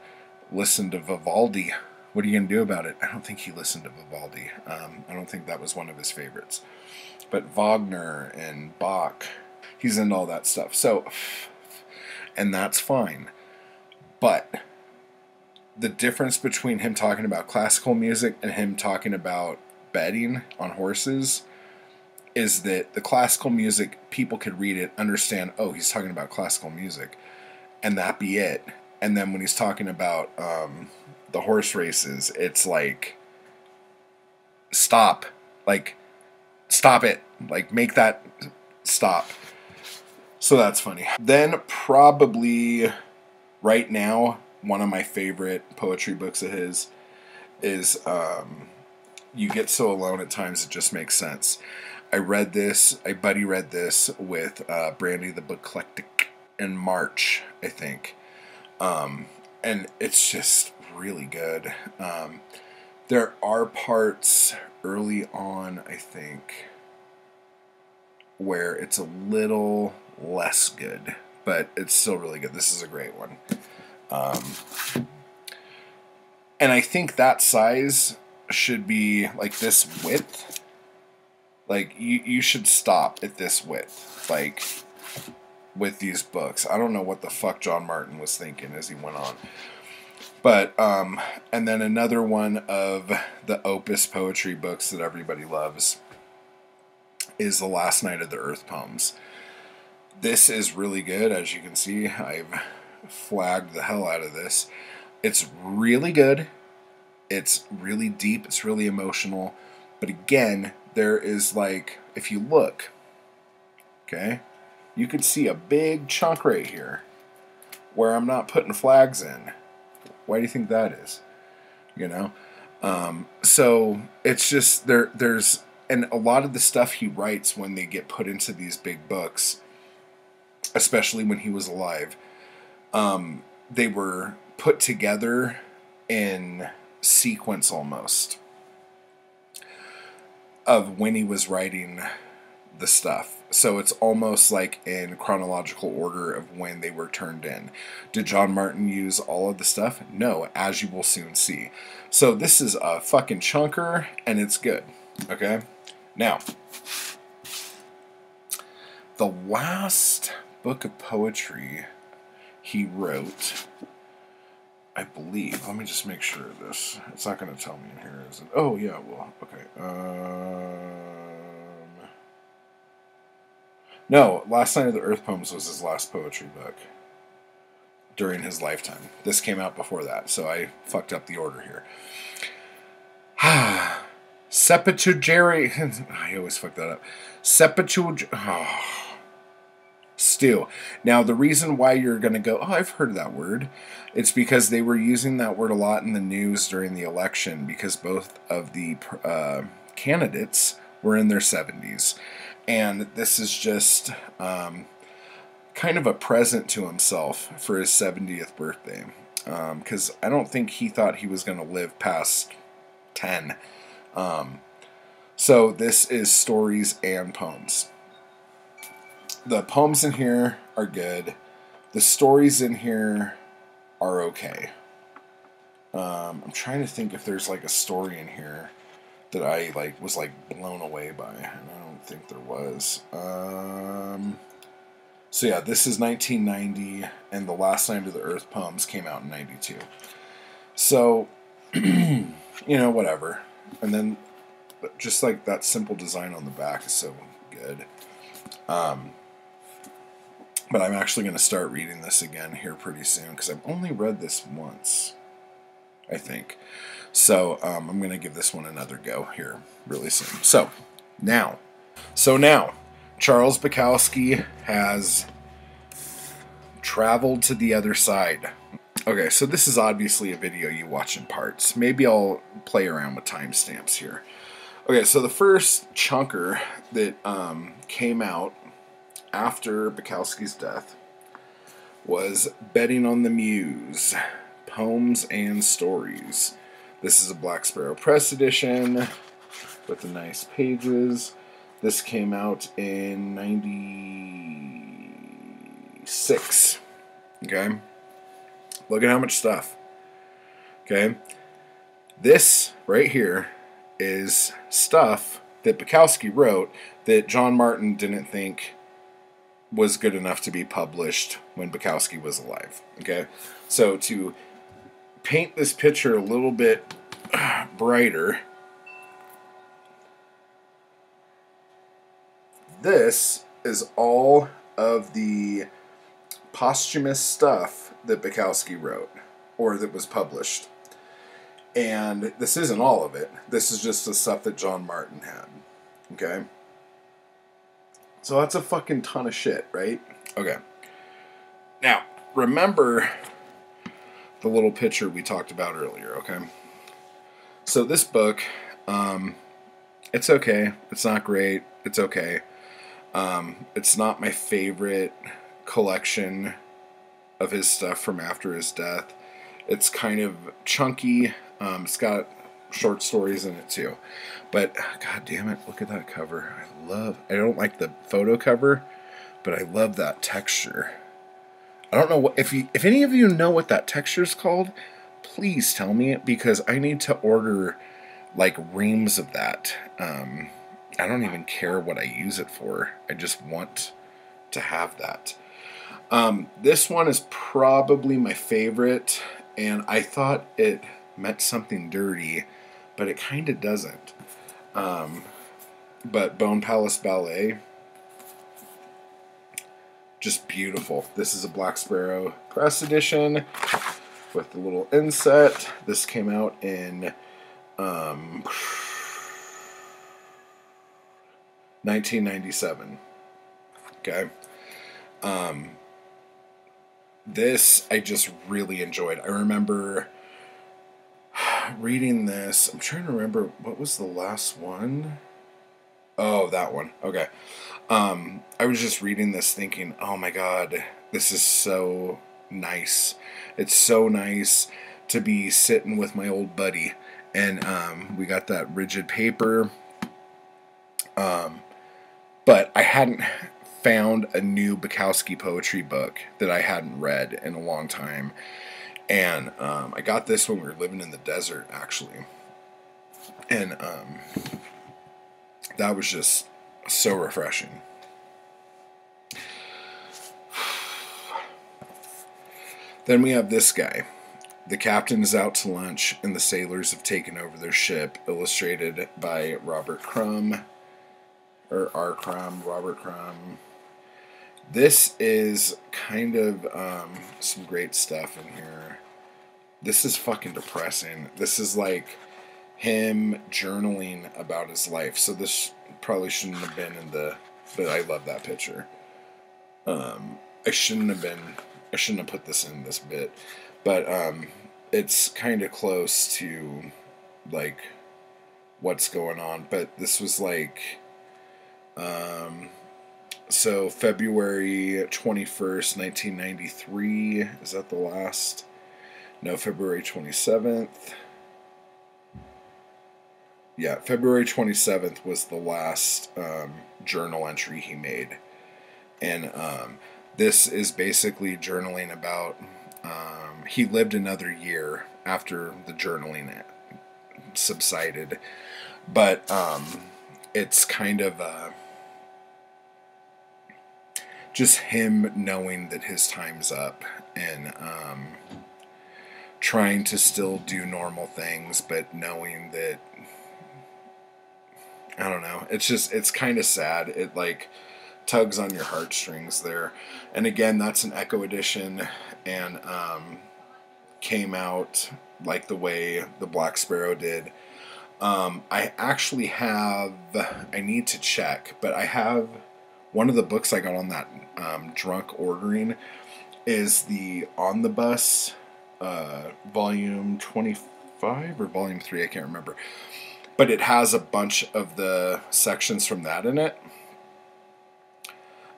listened to Vivaldi. What are you gonna do about it? I don't think he listened to Vivaldi. Um, I don't think that was one of his favorites. But Wagner and Bach, he's into all that stuff. So, and that's fine. But the difference between him talking about classical music and him talking about betting on horses is that the classical music, people could read it, understand, oh, he's talking about classical music, and that be it. And then when he's talking about um, the horse races, it's like, stop. Like, stop it. Like, make that stop. So that's funny. Then probably right now, one of my favorite poetry books of his is um, You Get So Alone at Times It Just Makes Sense. I read this, I buddy read this with uh, Brandy the Booklectic in March, I think. Um, and it's just really good. Um, there are parts early on, I think, where it's a little less good but it's still really good. This is a great one. Um, and I think that size should be like this width. Like you, you should stop at this width, like with these books. I don't know what the fuck John Martin was thinking as he went on. But, um, and then another one of the opus poetry books that everybody loves is The Last Night of the Earth Poems. This is really good, as you can see. I've flagged the hell out of this. It's really good. It's really deep. It's really emotional. But again, there is like, if you look, okay, you can see a big chunk right here where I'm not putting flags in. Why do you think that is? You know? Um, so it's just there there's and a lot of the stuff he writes when they get put into these big books, especially when he was alive, um, they were put together in sequence almost of when he was writing the stuff. So it's almost like in chronological order of when they were turned in. Did John Martin use all of the stuff? No, as you will soon see. So this is a fucking chunker, and it's good. Okay? Now, the last book of poetry he wrote, I believe. Let me just make sure of this. It's not going to tell me in here, is it? Oh, yeah, well, okay. Uh... No, Last Night of the Earth Poems was his last poetry book during his lifetime. This came out before that, so I fucked up the order here. Ah, Septuagint. I always fuck that up. Septuagint. Oh, stew. Now, the reason why you're going to go, oh, I've heard that word, it's because they were using that word a lot in the news during the election because both of the uh, candidates were in their seventies. And this is just um, kind of a present to himself for his seventieth birthday. Because um, I don't think he thought he was going to live past ten. Um, so this is stories and poems. The poems in here are good. The stories in here are okay. Um, I'm trying to think if there's like a story in here that I like was like blown away by, and I don't think there was. Um, so yeah, this is nineteen ninety, and The Last Night of the Earth Poems came out in ninety-two. So, you know, whatever. And then, just like that simple design on the back is so good. Um, but I'm actually going to start reading this again here pretty soon, because I've only read this once, I think. So um, I'm going to give this one another go here really soon. So now, so now Charles Bukowski has traveled to the other side. Okay, so this is obviously a video you watch in parts. Maybe I'll play around with timestamps here. Okay, so the first chunker that um, came out after Bukowski's death was Betting on the Muse, Poems and Stories. This is a Black Sparrow Press edition with the nice pages. This came out in ninety-six. Okay? Look at how much stuff. Okay? This right here is stuff that Bukowski wrote that John Martin didn't think was good enough to be published when Bukowski was alive. Okay? So to paint this picture a little bit brighter, this is all of the posthumous stuff that Bukowski wrote or that was published. And this isn't all of it. This is just the stuff that John Martin had. Okay? So that's a fucking ton of shit, right? Okay. Now, remember the little picture we talked about earlier, okay? So this book, um, it's okay. It's not great. It's okay. Um, it's not my favorite collection of his stuff from after his death. It's kind of chunky. Um, it's got short stories in it too. But, god damn it, look at that cover. I love, I don't like the photo cover, but I love that texture. I don't know what, if you, if any of you know what that texture is called, please tell me, because I need to order like reams of that. Um, I don't even care what I use it for. I just want to have that. Um, this one is probably my favorite, and I thought it meant something dirty, but it kind of doesn't. Um, but Bone Palace Ballet, just beautiful. This is a Black Sparrow Press edition with the little inset. This came out in um, nineteen ninety-seven. Okay. Um, this I just really enjoyed. I remember reading this. I'm trying to remember, what was the last one? Oh, that one. Okay. Um, I was just reading this thinking, oh my God, this is so nice. It's so nice to be sitting with my old buddy. And um, we got that rigid paper. Um, but I hadn't found a new Bukowski poetry book that I hadn't read in a long time. And um, I got this when we were living in the desert, actually. And um, that was just so refreshing. Then we have this guy. The captain is out to lunch, and the sailors have taken over their ship, illustrated by Robert Crumb, or R. Crumb, Robert Crumb. This is kind of um, some great stuff in here. This is fucking depressing. This is like him journaling about his life. So this probably shouldn't have been in the... But I love that picture. Um, I shouldn't have been... I shouldn't have put this in this bit. But um, it's kind of close to, like, what's going on. But this was like... Um... So February twenty-first, nineteen ninety-three, is that the last? No, February twenty-seventh. Yeah, February twenty-seventh was the last um, journal entry he made. And um, this is basically journaling about, um, he lived another year after the journaling subsided. But um, it's kind of... Uh, just him knowing that his time's up and um, trying to still do normal things, but knowing that, I don't know, it's just, it's kind of sad. It like tugs on your heartstrings there. And again, that's an Echo edition, and um, came out like the way the Black Sparrow did. Um, I actually have, I need to check, but I have... One of the books I got on that um, drunk ordering is the On the Bus, uh, volume twenty-five or volume three, I can't remember. But it has a bunch of the sections from that in it.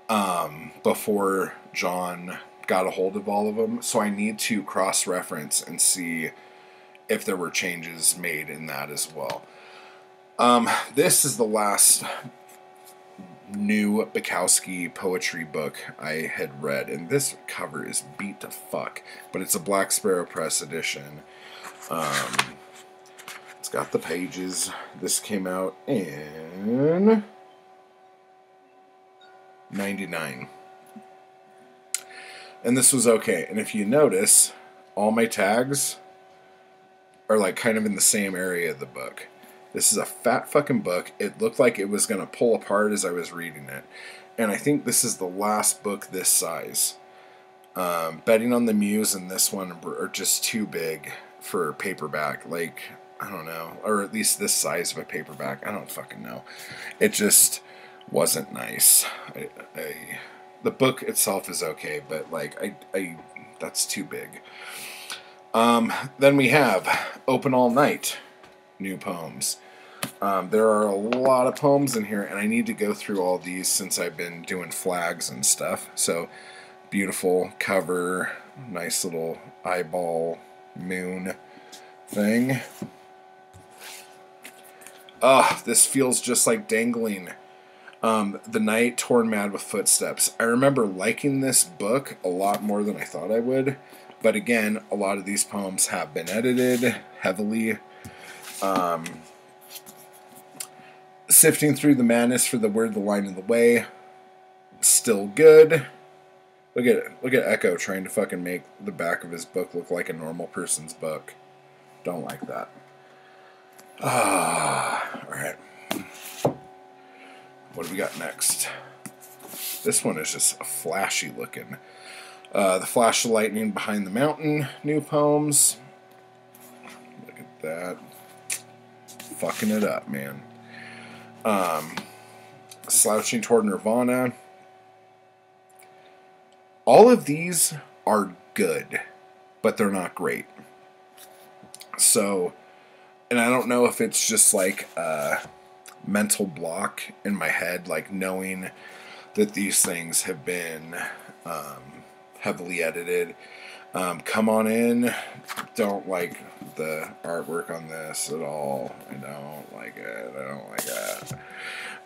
Um, before John got a hold of all of them. So I need to cross-reference and see if there were changes made in that as well. Um, this is the last new Bukowski poetry book I had read, and this cover is beat to fuck, but it's a Black Sparrow Press edition. Um, it's got the pages. This came out in ninety-nine, and this was okay. And if you notice, all my tags are like kind of in the same area of the book. This is a fat fucking book. It looked like it was going to pull apart as I was reading it. And I think this is the last book this size. Um, Betting on the Muse and this one are just too big for paperback. Like, I don't know. Or at least this size of a paperback. I don't fucking know. It just wasn't nice. I, I, the book itself is okay, but like, I, I, that's too big. Um, then we have Open All Night. New poems. Um, there are a lot of poems in here, and I need to go through all these since I've been doing flags and stuff. So, beautiful cover, nice little eyeball moon thing. Ugh, this feels just like dangling. Um, The Night Torn Mad with Footsteps. I remember liking this book a lot more than I thought I would. But again, a lot of these poems have been edited heavily. Um, Sifting Through the Madness for the Word, the Line, and the Way. Still good. Look at it. Look at Echo trying to fucking make the back of his book look like a normal person's book. Don't like that. Ah, all right. What do we got next? This one is just flashy looking. Uh, the Flash of Lightning Behind the Mountain, new poems. Look at that. Fucking it up, man. Um, Slouching Toward Nirvana. All of these are good, but they're not great. So, and I don't know if it's just like a mental block in my head, like knowing that these things have been um, heavily edited. Um, Come On In. Don't like the artwork on this at all. I don't like it. I don't like that.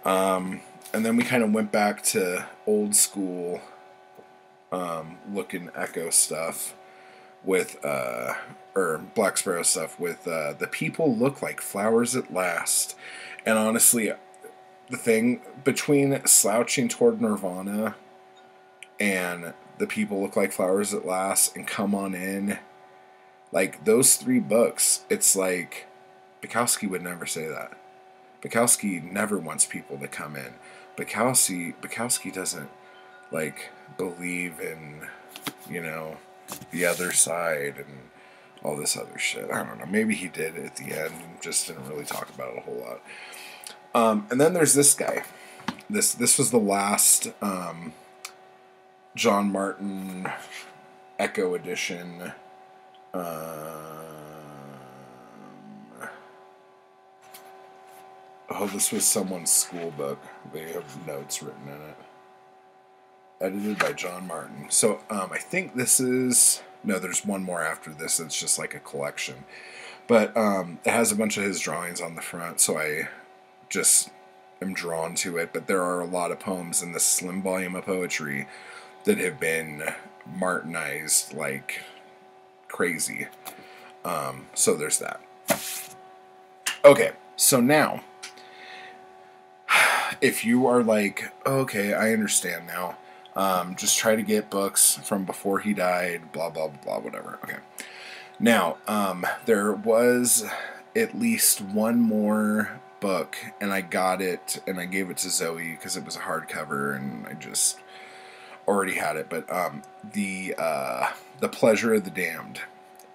Um, and then we kind of went back to old school Um, looking Echo stuff with, uh, or Black Sparrow stuff with, uh, The People Look Like Flowers at Last. And honestly, the thing between Slouching Toward Nirvana and The People Look Like Flowers at Last and Come On In, like, those three books, it's like, Bukowski would never say that. Bukowski never wants people to come in. Bukowski, Bukowski doesn't, like, believe in, you know, the other side and all this other shit. I don't know. Maybe he did at the end and just didn't really talk about it a whole lot. Um, and then there's this guy. This this was the last um, John Martin Echo edition. Um, oh, this was someone's school book. They have notes written in it. Edited by John Martin. So um, I think this is... No, there's one more after this. It's just like a collection. But um, it has a bunch of his drawings on the front, so I just am drawn to it. But there are a lot of poems in this slim volume of poetry that have been Martinized like crazy. Um, so there's that. Okay, so now, if you are like, oh, okay, I understand now. Um, just try to get books from before he died, blah, blah, blah, blah, whatever. Okay. Now, um, there was at least one more book, and I got it, and I gave it to Zoe because it was a hardcover, and I just already had it. But um, the uh, The Pleasure of the Damned,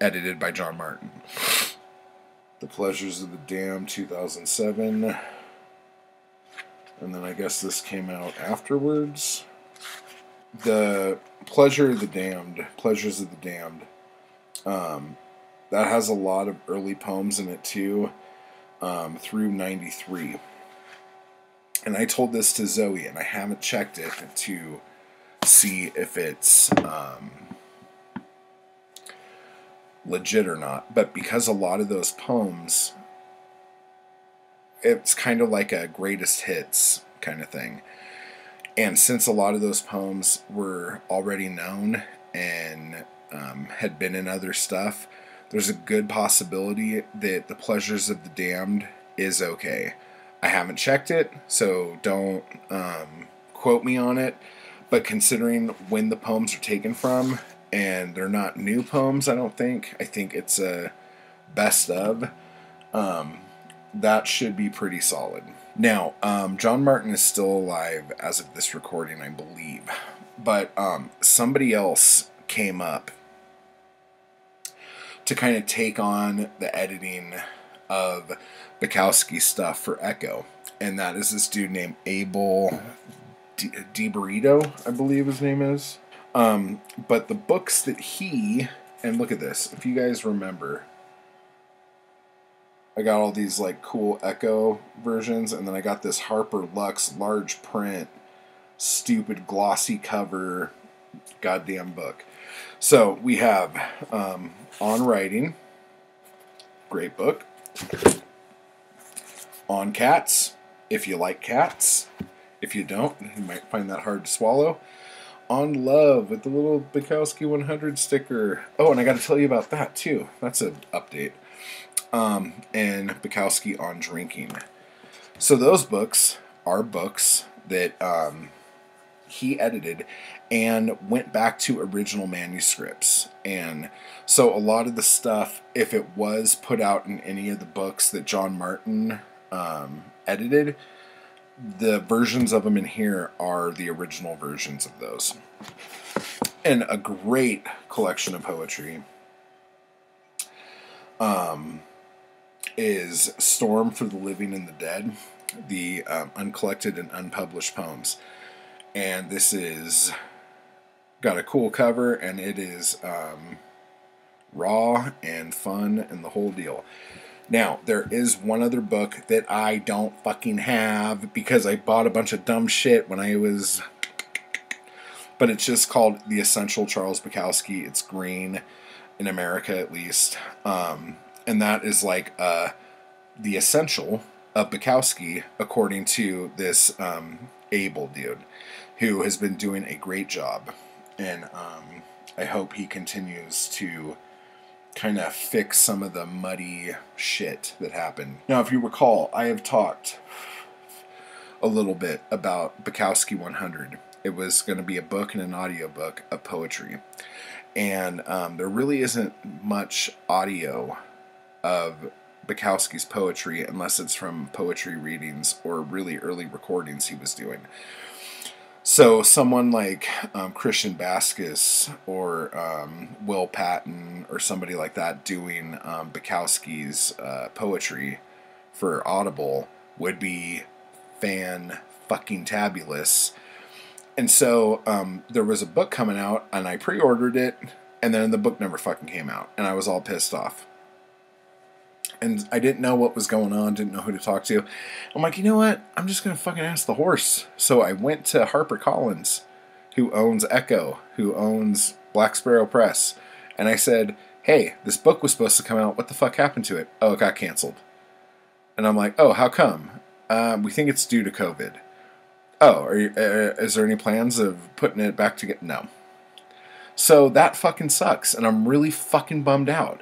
edited by John Martin. The Pleasures of the Damned, two thousand seven. And then I guess this came out afterwards. The Pleasure of the Damned, Pleasures of the Damned, um, that has a lot of early poems in it too, um, through ninety-three. And I told this to Zoe, and I haven't checked it to see if it's um, legit or not. But because a lot of those poems, it's kind of like a greatest hits kind of thing. And since a lot of those poems were already known and um, had been in other stuff, there's a good possibility that The Pleasures of the Damned is okay. I haven't checked it, so don't um, quote me on it. But considering when the poems are taken from, and they're not new poems, I don't think. I think it's a best of. Um, that should be pretty solid. Now, um, John Martin is still alive as of this recording, I believe, but um, somebody else came up to kind of take on the editing of Bukowski stuff for Echo, and that is this dude named Abel DeBritto, I believe his name is. Um, but the books that he, and look at this, if you guys remember, I got all these like cool Echo versions, and then I got this Harper Lux large print, stupid glossy cover, goddamn book. So we have um, On Writing, great book. On Cats, if you like cats. If you don't, you might find that hard to swallow. On Love with the little Bukowski one hundred sticker. Oh, and I got to tell you about that too. That's an update. Um, and Bukowski on Drinking. So those books are books that um, he edited and went back to original manuscripts. And so a lot of the stuff, if it was put out in any of the books that John Martin um, edited, the versions of them in here are the original versions of those. And a great collection of poetry um, is Storm for the Living and the Dead, the um, uncollected and unpublished poems. And this is got a cool cover, and it is um, raw and fun and the whole deal. Now, there is one other book that I don't fucking have because I bought a bunch of dumb shit when I was... But it's just called The Essential Charles Bukowski. It's green, in America at least. Um, and that is like uh, The Essential of Bukowski, according to this um, Abel dude, who has been doing a great job. And um, I hope he continues to... kind of fix some of the muddy shit that happened. Now, if you recall, I have talked a little bit about Bukowski one hundred. It was going to be a book and an audiobook of poetry. And um, there really isn't much audio of Bukowski's poetry unless it's from poetry readings or really early recordings he was doing. So someone like um, Christian Baskis or um, Will Patton or somebody like that doing um, Bukowski's uh, poetry for Audible would be fan-fucking-tabulous. And so um, there was a book coming out, and I pre-ordered it, and then the book never fucking came out, and I was all pissed off. And I didn't know what was going on, didn't know who to talk to. I'm like, you know what? I'm just going to fucking ask the horse. So I went to HarperCollins, who owns Echo, who owns Black Sparrow Press. And I said, hey, this book was supposed to come out. What the fuck happened to it? Oh, it got canceled. And I'm like, oh, how come? Um, we think it's due to COVID. Oh, are you, uh, is there any plans of putting it back together? No. So that fucking sucks. And I'm really fucking bummed out.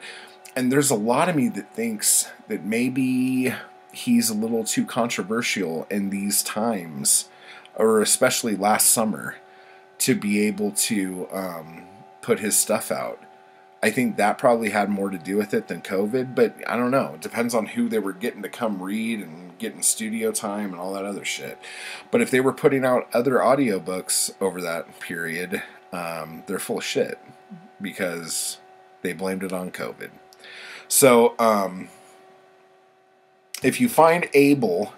And there's a lot of me that thinks that maybe he's a little too controversial in these times, or especially last summer, to be able to um, put his stuff out. I think that probably had more to do with it than COVID, but I don't know. It depends on who they were getting to come read and getting studio time and all that other shit. But if they were putting out other audiobooks over that period, um, they're full of shit because they blamed it on COVID. So, um, if you find Abel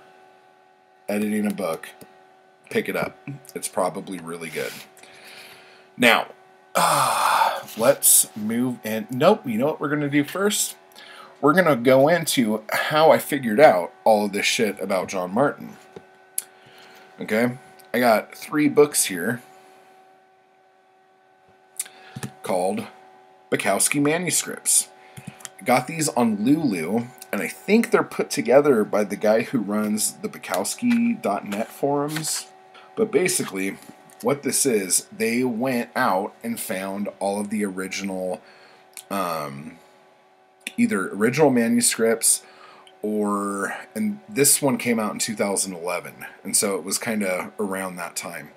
editing a book, pick it up. It's probably really good. Now, uh, let's move in. Nope, you know what we're going to do first? We're going to go into how I figured out all of this shit about John Martin. Okay? I got three books here called Bukowski Manuscripts. Got these on Lulu, and I think they're put together by the guy who runs the Bukowski dot net forums. But basically, what this is, they went out and found all of the original, um, either original manuscripts or, and this one came out in two thousand eleven, and so it was kind of around that time.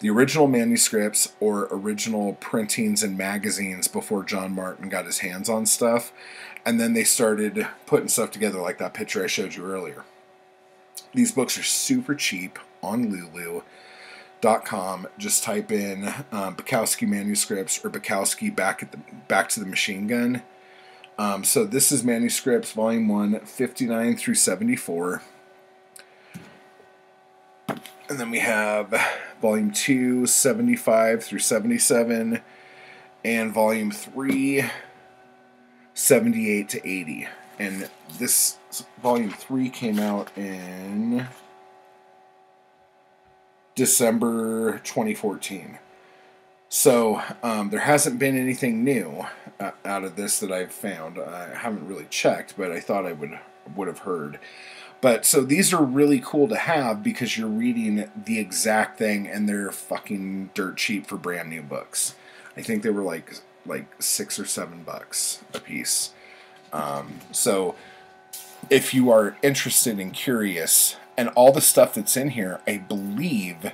The original manuscripts or original printings and magazines before John Martin got his hands on stuff. And then they started putting stuff together like that picture I showed you earlier. These books are super cheap on Lulu dot com. Just type in um, Bukowski manuscripts or Bukowski back, at the, back to the machine gun. Um, so this is manuscripts volume one, fifty-nine through seventy-four. And then we have volume two, seventy-five through seventy-seven, and volume three, seventy-eight to eighty. And this volume three came out in December twenty fourteen. So um, there hasn't been anything new uh, out of this that I've found. I haven't really checked, but I thought I would would have heard. But so these are really cool to have because you're reading the exact thing and they're fucking dirt cheap for brand new books. I think they were like like six or seven bucks a piece. Um, so if you are interested and curious, and all the stuff that's in here, I believe,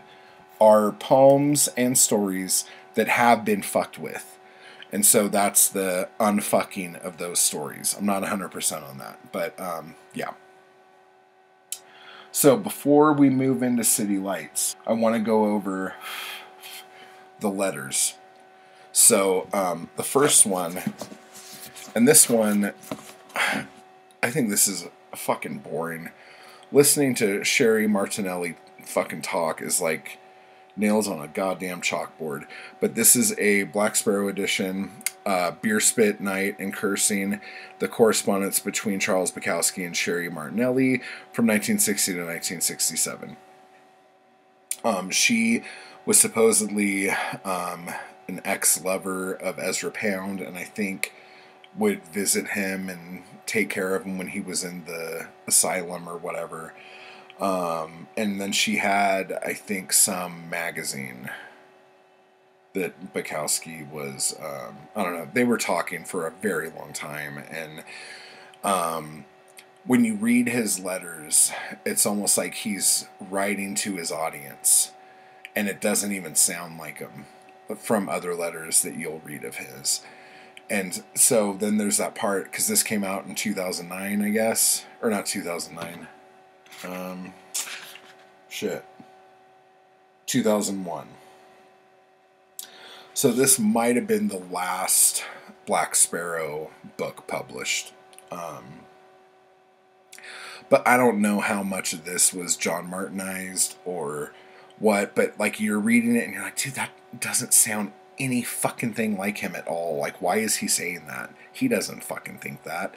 are poems and stories that have been fucked with. And so that's the unfucking of those stories. I'm not one hundred percent on that, but um, yeah. So before we move into City Lights, I want to go over the letters. So um, the first one, and this one, I think this is fucking boring. Listening to Sherry Martinelli fucking talk is like nails on a goddamn chalkboard. But this is a Black Sparrow edition, uh, beer spit, night, and cursing, the correspondence between Charles Bukowski and Sherry Martinelli from nineteen sixty to nineteen sixty-seven. Um, she was supposedly um, an ex-lover of Ezra Pound, and I think would visit him and take care of him when he was in the asylum or whatever. Um, and then she had, I think, some magazine that Bukowski was, um, I don't know, they were talking for a very long time. And um, when you read his letters, it's almost like he's writing to his audience, and it doesn't even sound like him from other letters that you'll read of his. And so then there's that part, because this came out in two thousand nine, I guess. Or not two thousand nine. Um, shit. two thousand one. So this might have been the last Black Sparrow book published. Um, but I don't know how much of this was John Martinized or what. But, like, you're reading it and you're like, dude, that doesn't sound any fucking thing like him at all. Like, why is he saying that? He doesn't fucking think that.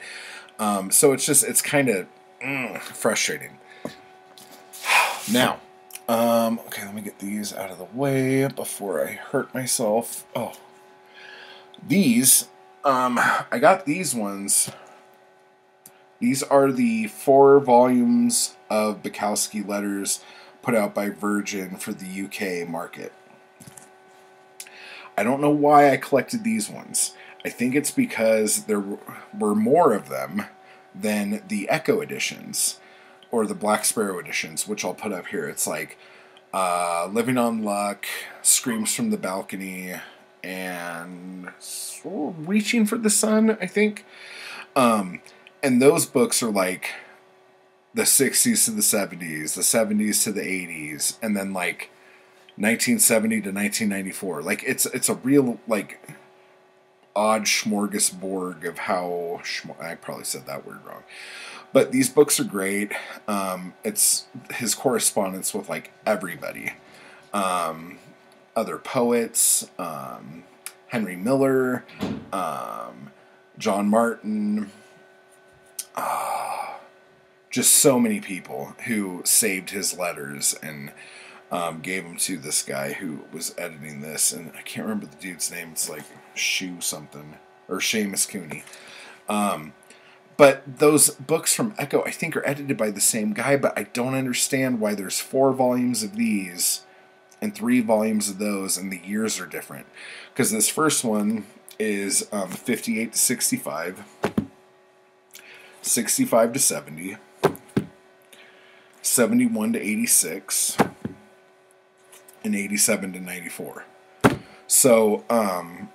Um, so it's just, it's kind of mm, frustrating. Now, um, okay, let me get these out of the way before I hurt myself. Oh, these, um, I got these ones. These are the four volumes of Bukowski letters put out by Virgin for the U K market. I don't know why I collected these ones. I think it's because there were more of them than the Echo editions or the Black Sparrow editions, which I'll put up here. It's like uh, Living on Luck, Screams from the Balcony, and oh, Reaching for the Sun, I think. Um, and those books are like the sixties to the seventies, the seventies to the eighties, and then like nineteen seventy to nineteen ninety-four. Like, it's it's a real, like, odd smorgasbord of how... I probably said that word wrong. But these books are great. Um, it's his correspondence with, like, everybody. Um, other poets, um, Henry Miller, um, John Martin, uh, just so many people who saved his letters and... Um, gave them to this guy who was editing this, and I can't remember the dude's name. It's like Shoe something, or Seamus Cooney. Um, but those books from Echo, I think, are edited by the same guy, but I don't understand why there's four volumes of these and three volumes of those, and the years are different. Because this first one is um, fifty-eight to sixty-five, sixty-five to seventy, seventy-one to eighty-six, and eighty-seven to ninety-four. So um,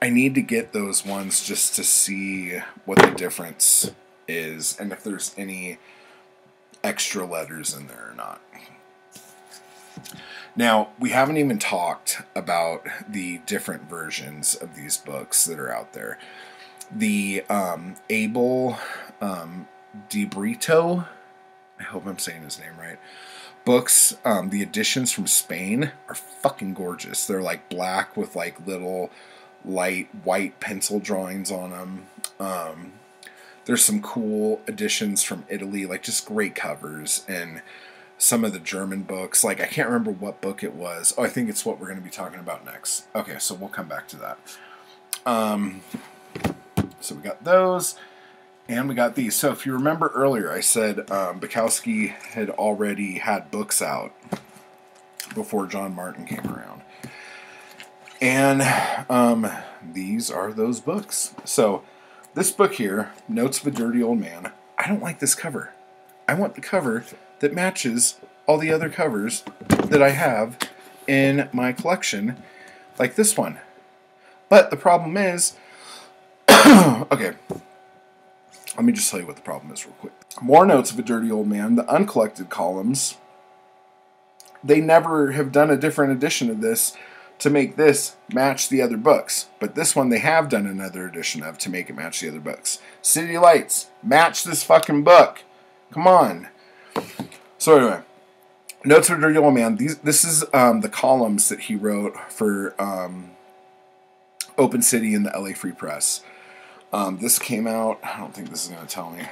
I need to get those ones just to see what the difference is and if there's any extra letters in there or not. Now, we haven't even talked about the different versions of these books that are out there. The um, Abel um, DeBritto, I hope I'm saying his name right, books, um, the editions from Spain are fucking gorgeous. They're like black with like little light white pencil drawings on them. Um, there's some cool editions from Italy, like just great covers, and some of the German books. Like, I can't remember what book it was. Oh, I think it's what we're going to be talking about next. Okay, so we'll come back to that. Um, so we got those. And we got these. So if you remember earlier, I said um, Bukowski had already had books out before John Martin came around. And um, these are those books. So this book here, Notes of a Dirty Old Man, I don't like this cover. I want the cover that matches all the other covers that I have in my collection, like this one. But the problem is, okay, let me just tell you what the problem is real quick. More Notes of a Dirty Old Man, the uncollected columns. They never have done a different edition of this to make this match the other books. But this one they have done another edition of to make it match the other books. City Lights, match this fucking book. Come on. So anyway, Notes of a Dirty Old Man. These, this is um, the columns that he wrote for um, Open City and the L A Free Press. Um, this came out, I don't think this is going to tell me.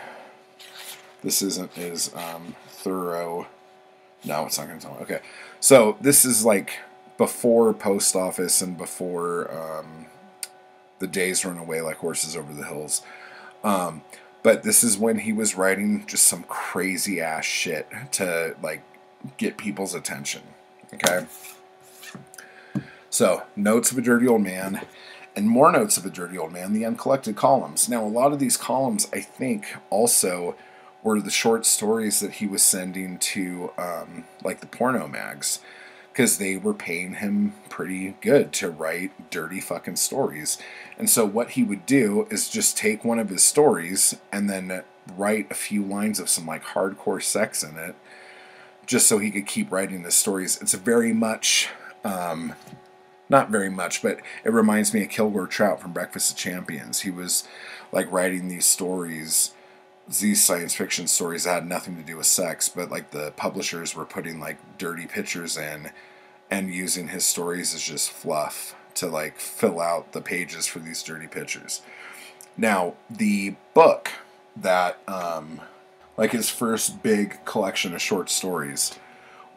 This isn't as um, thorough. No, it's not going to tell me. Okay, so this is like before Post Office and before um, the days run away like horses over the hills. Um, but this is when he was writing just some crazy ass shit to like get people's attention. Okay. So Notes of a Dirty Old Man and More Notes of a Dirty Old Man, the uncollected columns. Now a lot of these columns I think also were the short stories that he was sending to um, like the porno mags, because they were paying him pretty good to write dirty fucking stories. And so what he would do is just take one of his stories and then write a few lines of some like hardcore sex in it, just so he could keep writing the stories. It's very much, um, not very much, but it reminds me of Kilgore Trout from Breakfast of Champions. He was like writing these stories, these science fiction stories that had nothing to do with sex, but like the publishers were putting like dirty pictures in and using his stories as just fluff to like fill out the pages for these dirty pictures. Now the book that um, like his first big collection of short stories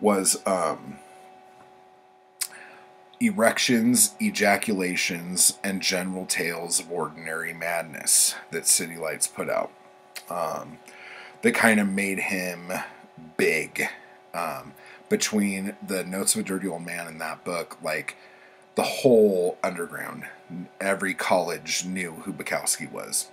was um, Erections, Ejaculations, and General Tales of Ordinary Madness that City Lights put out. Um, that kind of made him big. Um, between the Notes of a Dirty Old Man and that book, like the whole underground, every college knew who Bukowski was.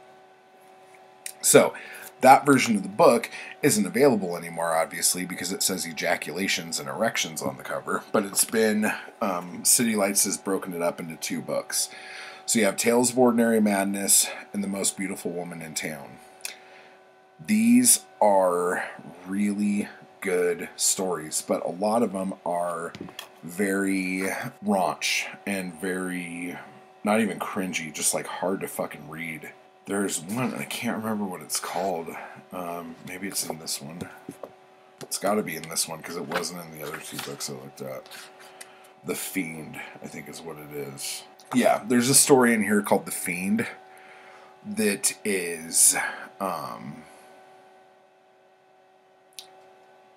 So that version of the book isn't available anymore, obviously, because it says Ejaculations and Erections on the cover, but it's been, um, City Lights has broken it up into two books. So you have Tales of Ordinary Madness and The Most Beautiful Woman in Town. These are really good stories, but a lot of them are very raunch and very, not even cringy, just like hard to fucking read. There's one, I can't remember what it's called. Um, maybe it's in this one. It's got to be in this one because it wasn't in the other two books I looked at. The Fiend, I think is what it is. Yeah, there's a story in here called The Fiend that is um,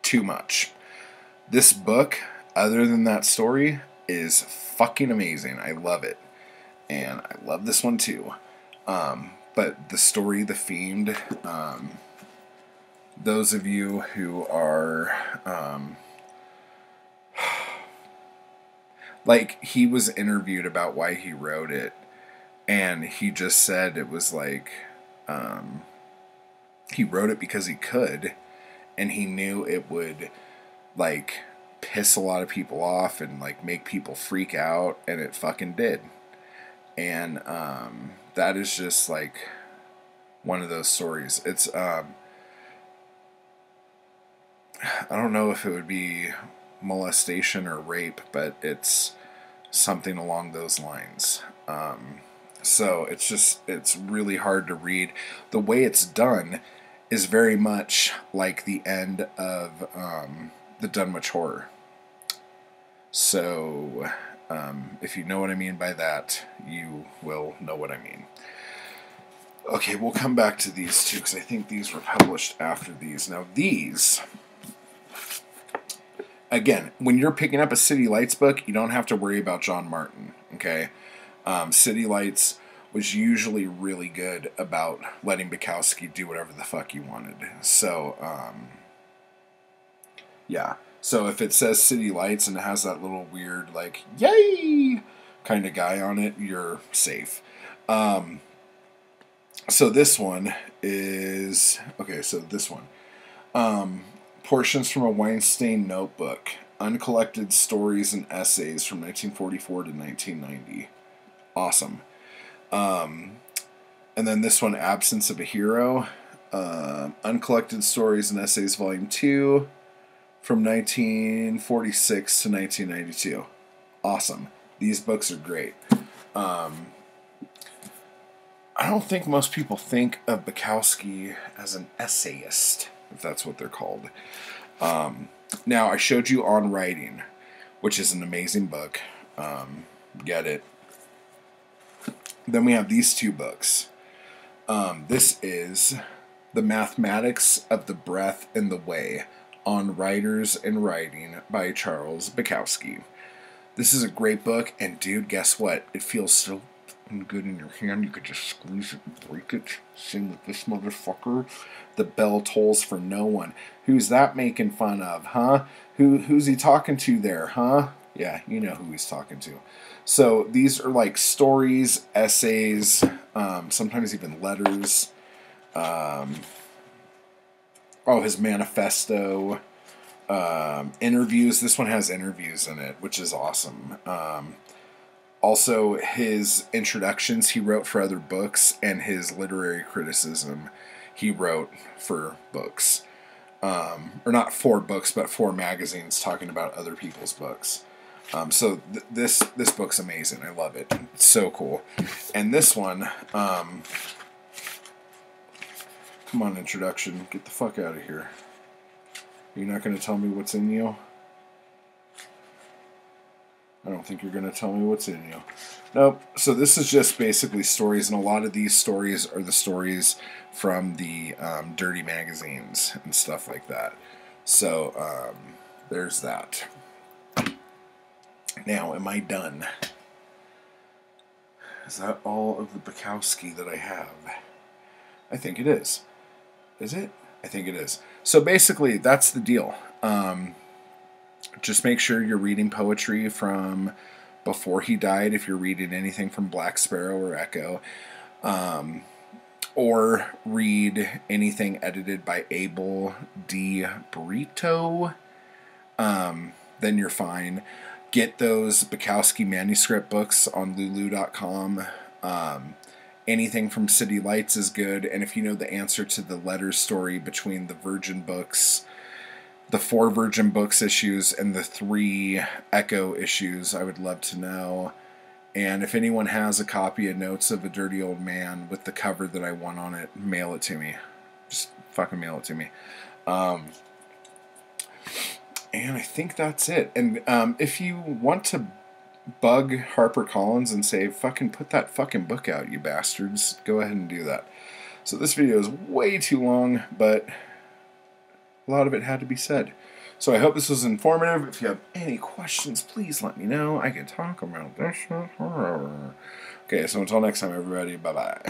too much. This book, other than that story, is fucking amazing. I love it. And I love this one too. Um, but the story, The Fiend, um, those of you who are, um, like, he was interviewed about why he wrote it. And he just said it was like, um, he wrote it because he could, and he knew it would like piss a lot of people off and like make people freak out, and it fucking did. And um, that is just like one of those stories. It's, um, I don't know if it would be molestation or rape, but it's something along those lines. Um, So it's just, it's really hard to read. The way it's done is very much like the end of um, the Dunwich Horror. So um, if you know what I mean by that, you will know what I mean. Okay, we'll come back to these two because I think these were published after these. Now these, again, when you're picking up a City Lights book, you don't have to worry about John Martin, okay? Um, City Lights was usually really good about letting Bukowski do whatever the fuck he wanted. So, um, yeah. So if it says City Lights and it has that little weird, like, yay kind of guy on it, you're safe. Um, so this one is, okay, so this one. Um, portions from a Weinstein notebook. Uncollected stories and essays from nineteen forty-four to nineteen ninety. Awesome. Um, and then this one, Absence of a Hero, uh, Uncollected Stories and Essays, Volume two, from nineteen forty-six to nineteen ninety-two. Awesome. These books are great. Um, I don't think most people think of Bukowski as an essayist, if that's what they're called. Um, now, I showed you On Writing, which is an amazing book. Um, get it. Then we have these two books. Um, this is The Mathematics of the Breath and the Way, On Writers and Writing by Charles Bukowski. This is a great book, and dude, guess what? It feels so good in your hand, you could just squeeze it and break it. Sing with this motherfucker. The bell tolls for no one. Who's that making fun of, huh? Who, who's he talking to there, huh? Yeah, you know who he's talking to. So these are like stories, essays, um, sometimes even letters. Um, oh, his manifesto, um, interviews. This one has interviews in it, which is awesome. Um, also, his introductions he wrote for other books, and his literary criticism he wrote for books. Um, or not for books, but for magazines talking about other people's books. Um, so th this this book's amazing. I love it. It's so cool. And this one, um, come on, introduction, get the fuck out of here. You're not going to tell me what's in you? I don't think you're going to tell me what's in you. Nope. So this is just basically stories, and a lot of these stories are the stories from the um, dirty magazines and stuff like that. So um, there's that. Now, am I done? Is that all of the Bukowski that I have? I think it is. Is it? I think it is. So basically, that's the deal. Um, just make sure you're reading poetry from before he died, if you're reading anything from Black Sparrow or Echo. Um, or read anything edited by Abel DeBritto. Um, then you're fine. Get those Bukowski manuscript books on lulu dot com. Um, anything from City Lights is good. And if you know the answer to the letter story between the Virgin books, the four Virgin books issues, and the three Echo issues, I would love to know. And if anyone has a copy of Notes of a Dirty Old Man with the cover that I want on it, mail it to me. Just fucking mail it to me. Um... And I think that's it. And um, if you want to bug HarperCollins and say, fucking put that fucking book out, you bastards, go ahead and do that. So this video is way too long, but a lot of it had to be said. So I hope this was informative. If you have any questions, please let me know. I can talk about this. Okay, so until next time, everybody, bye-bye.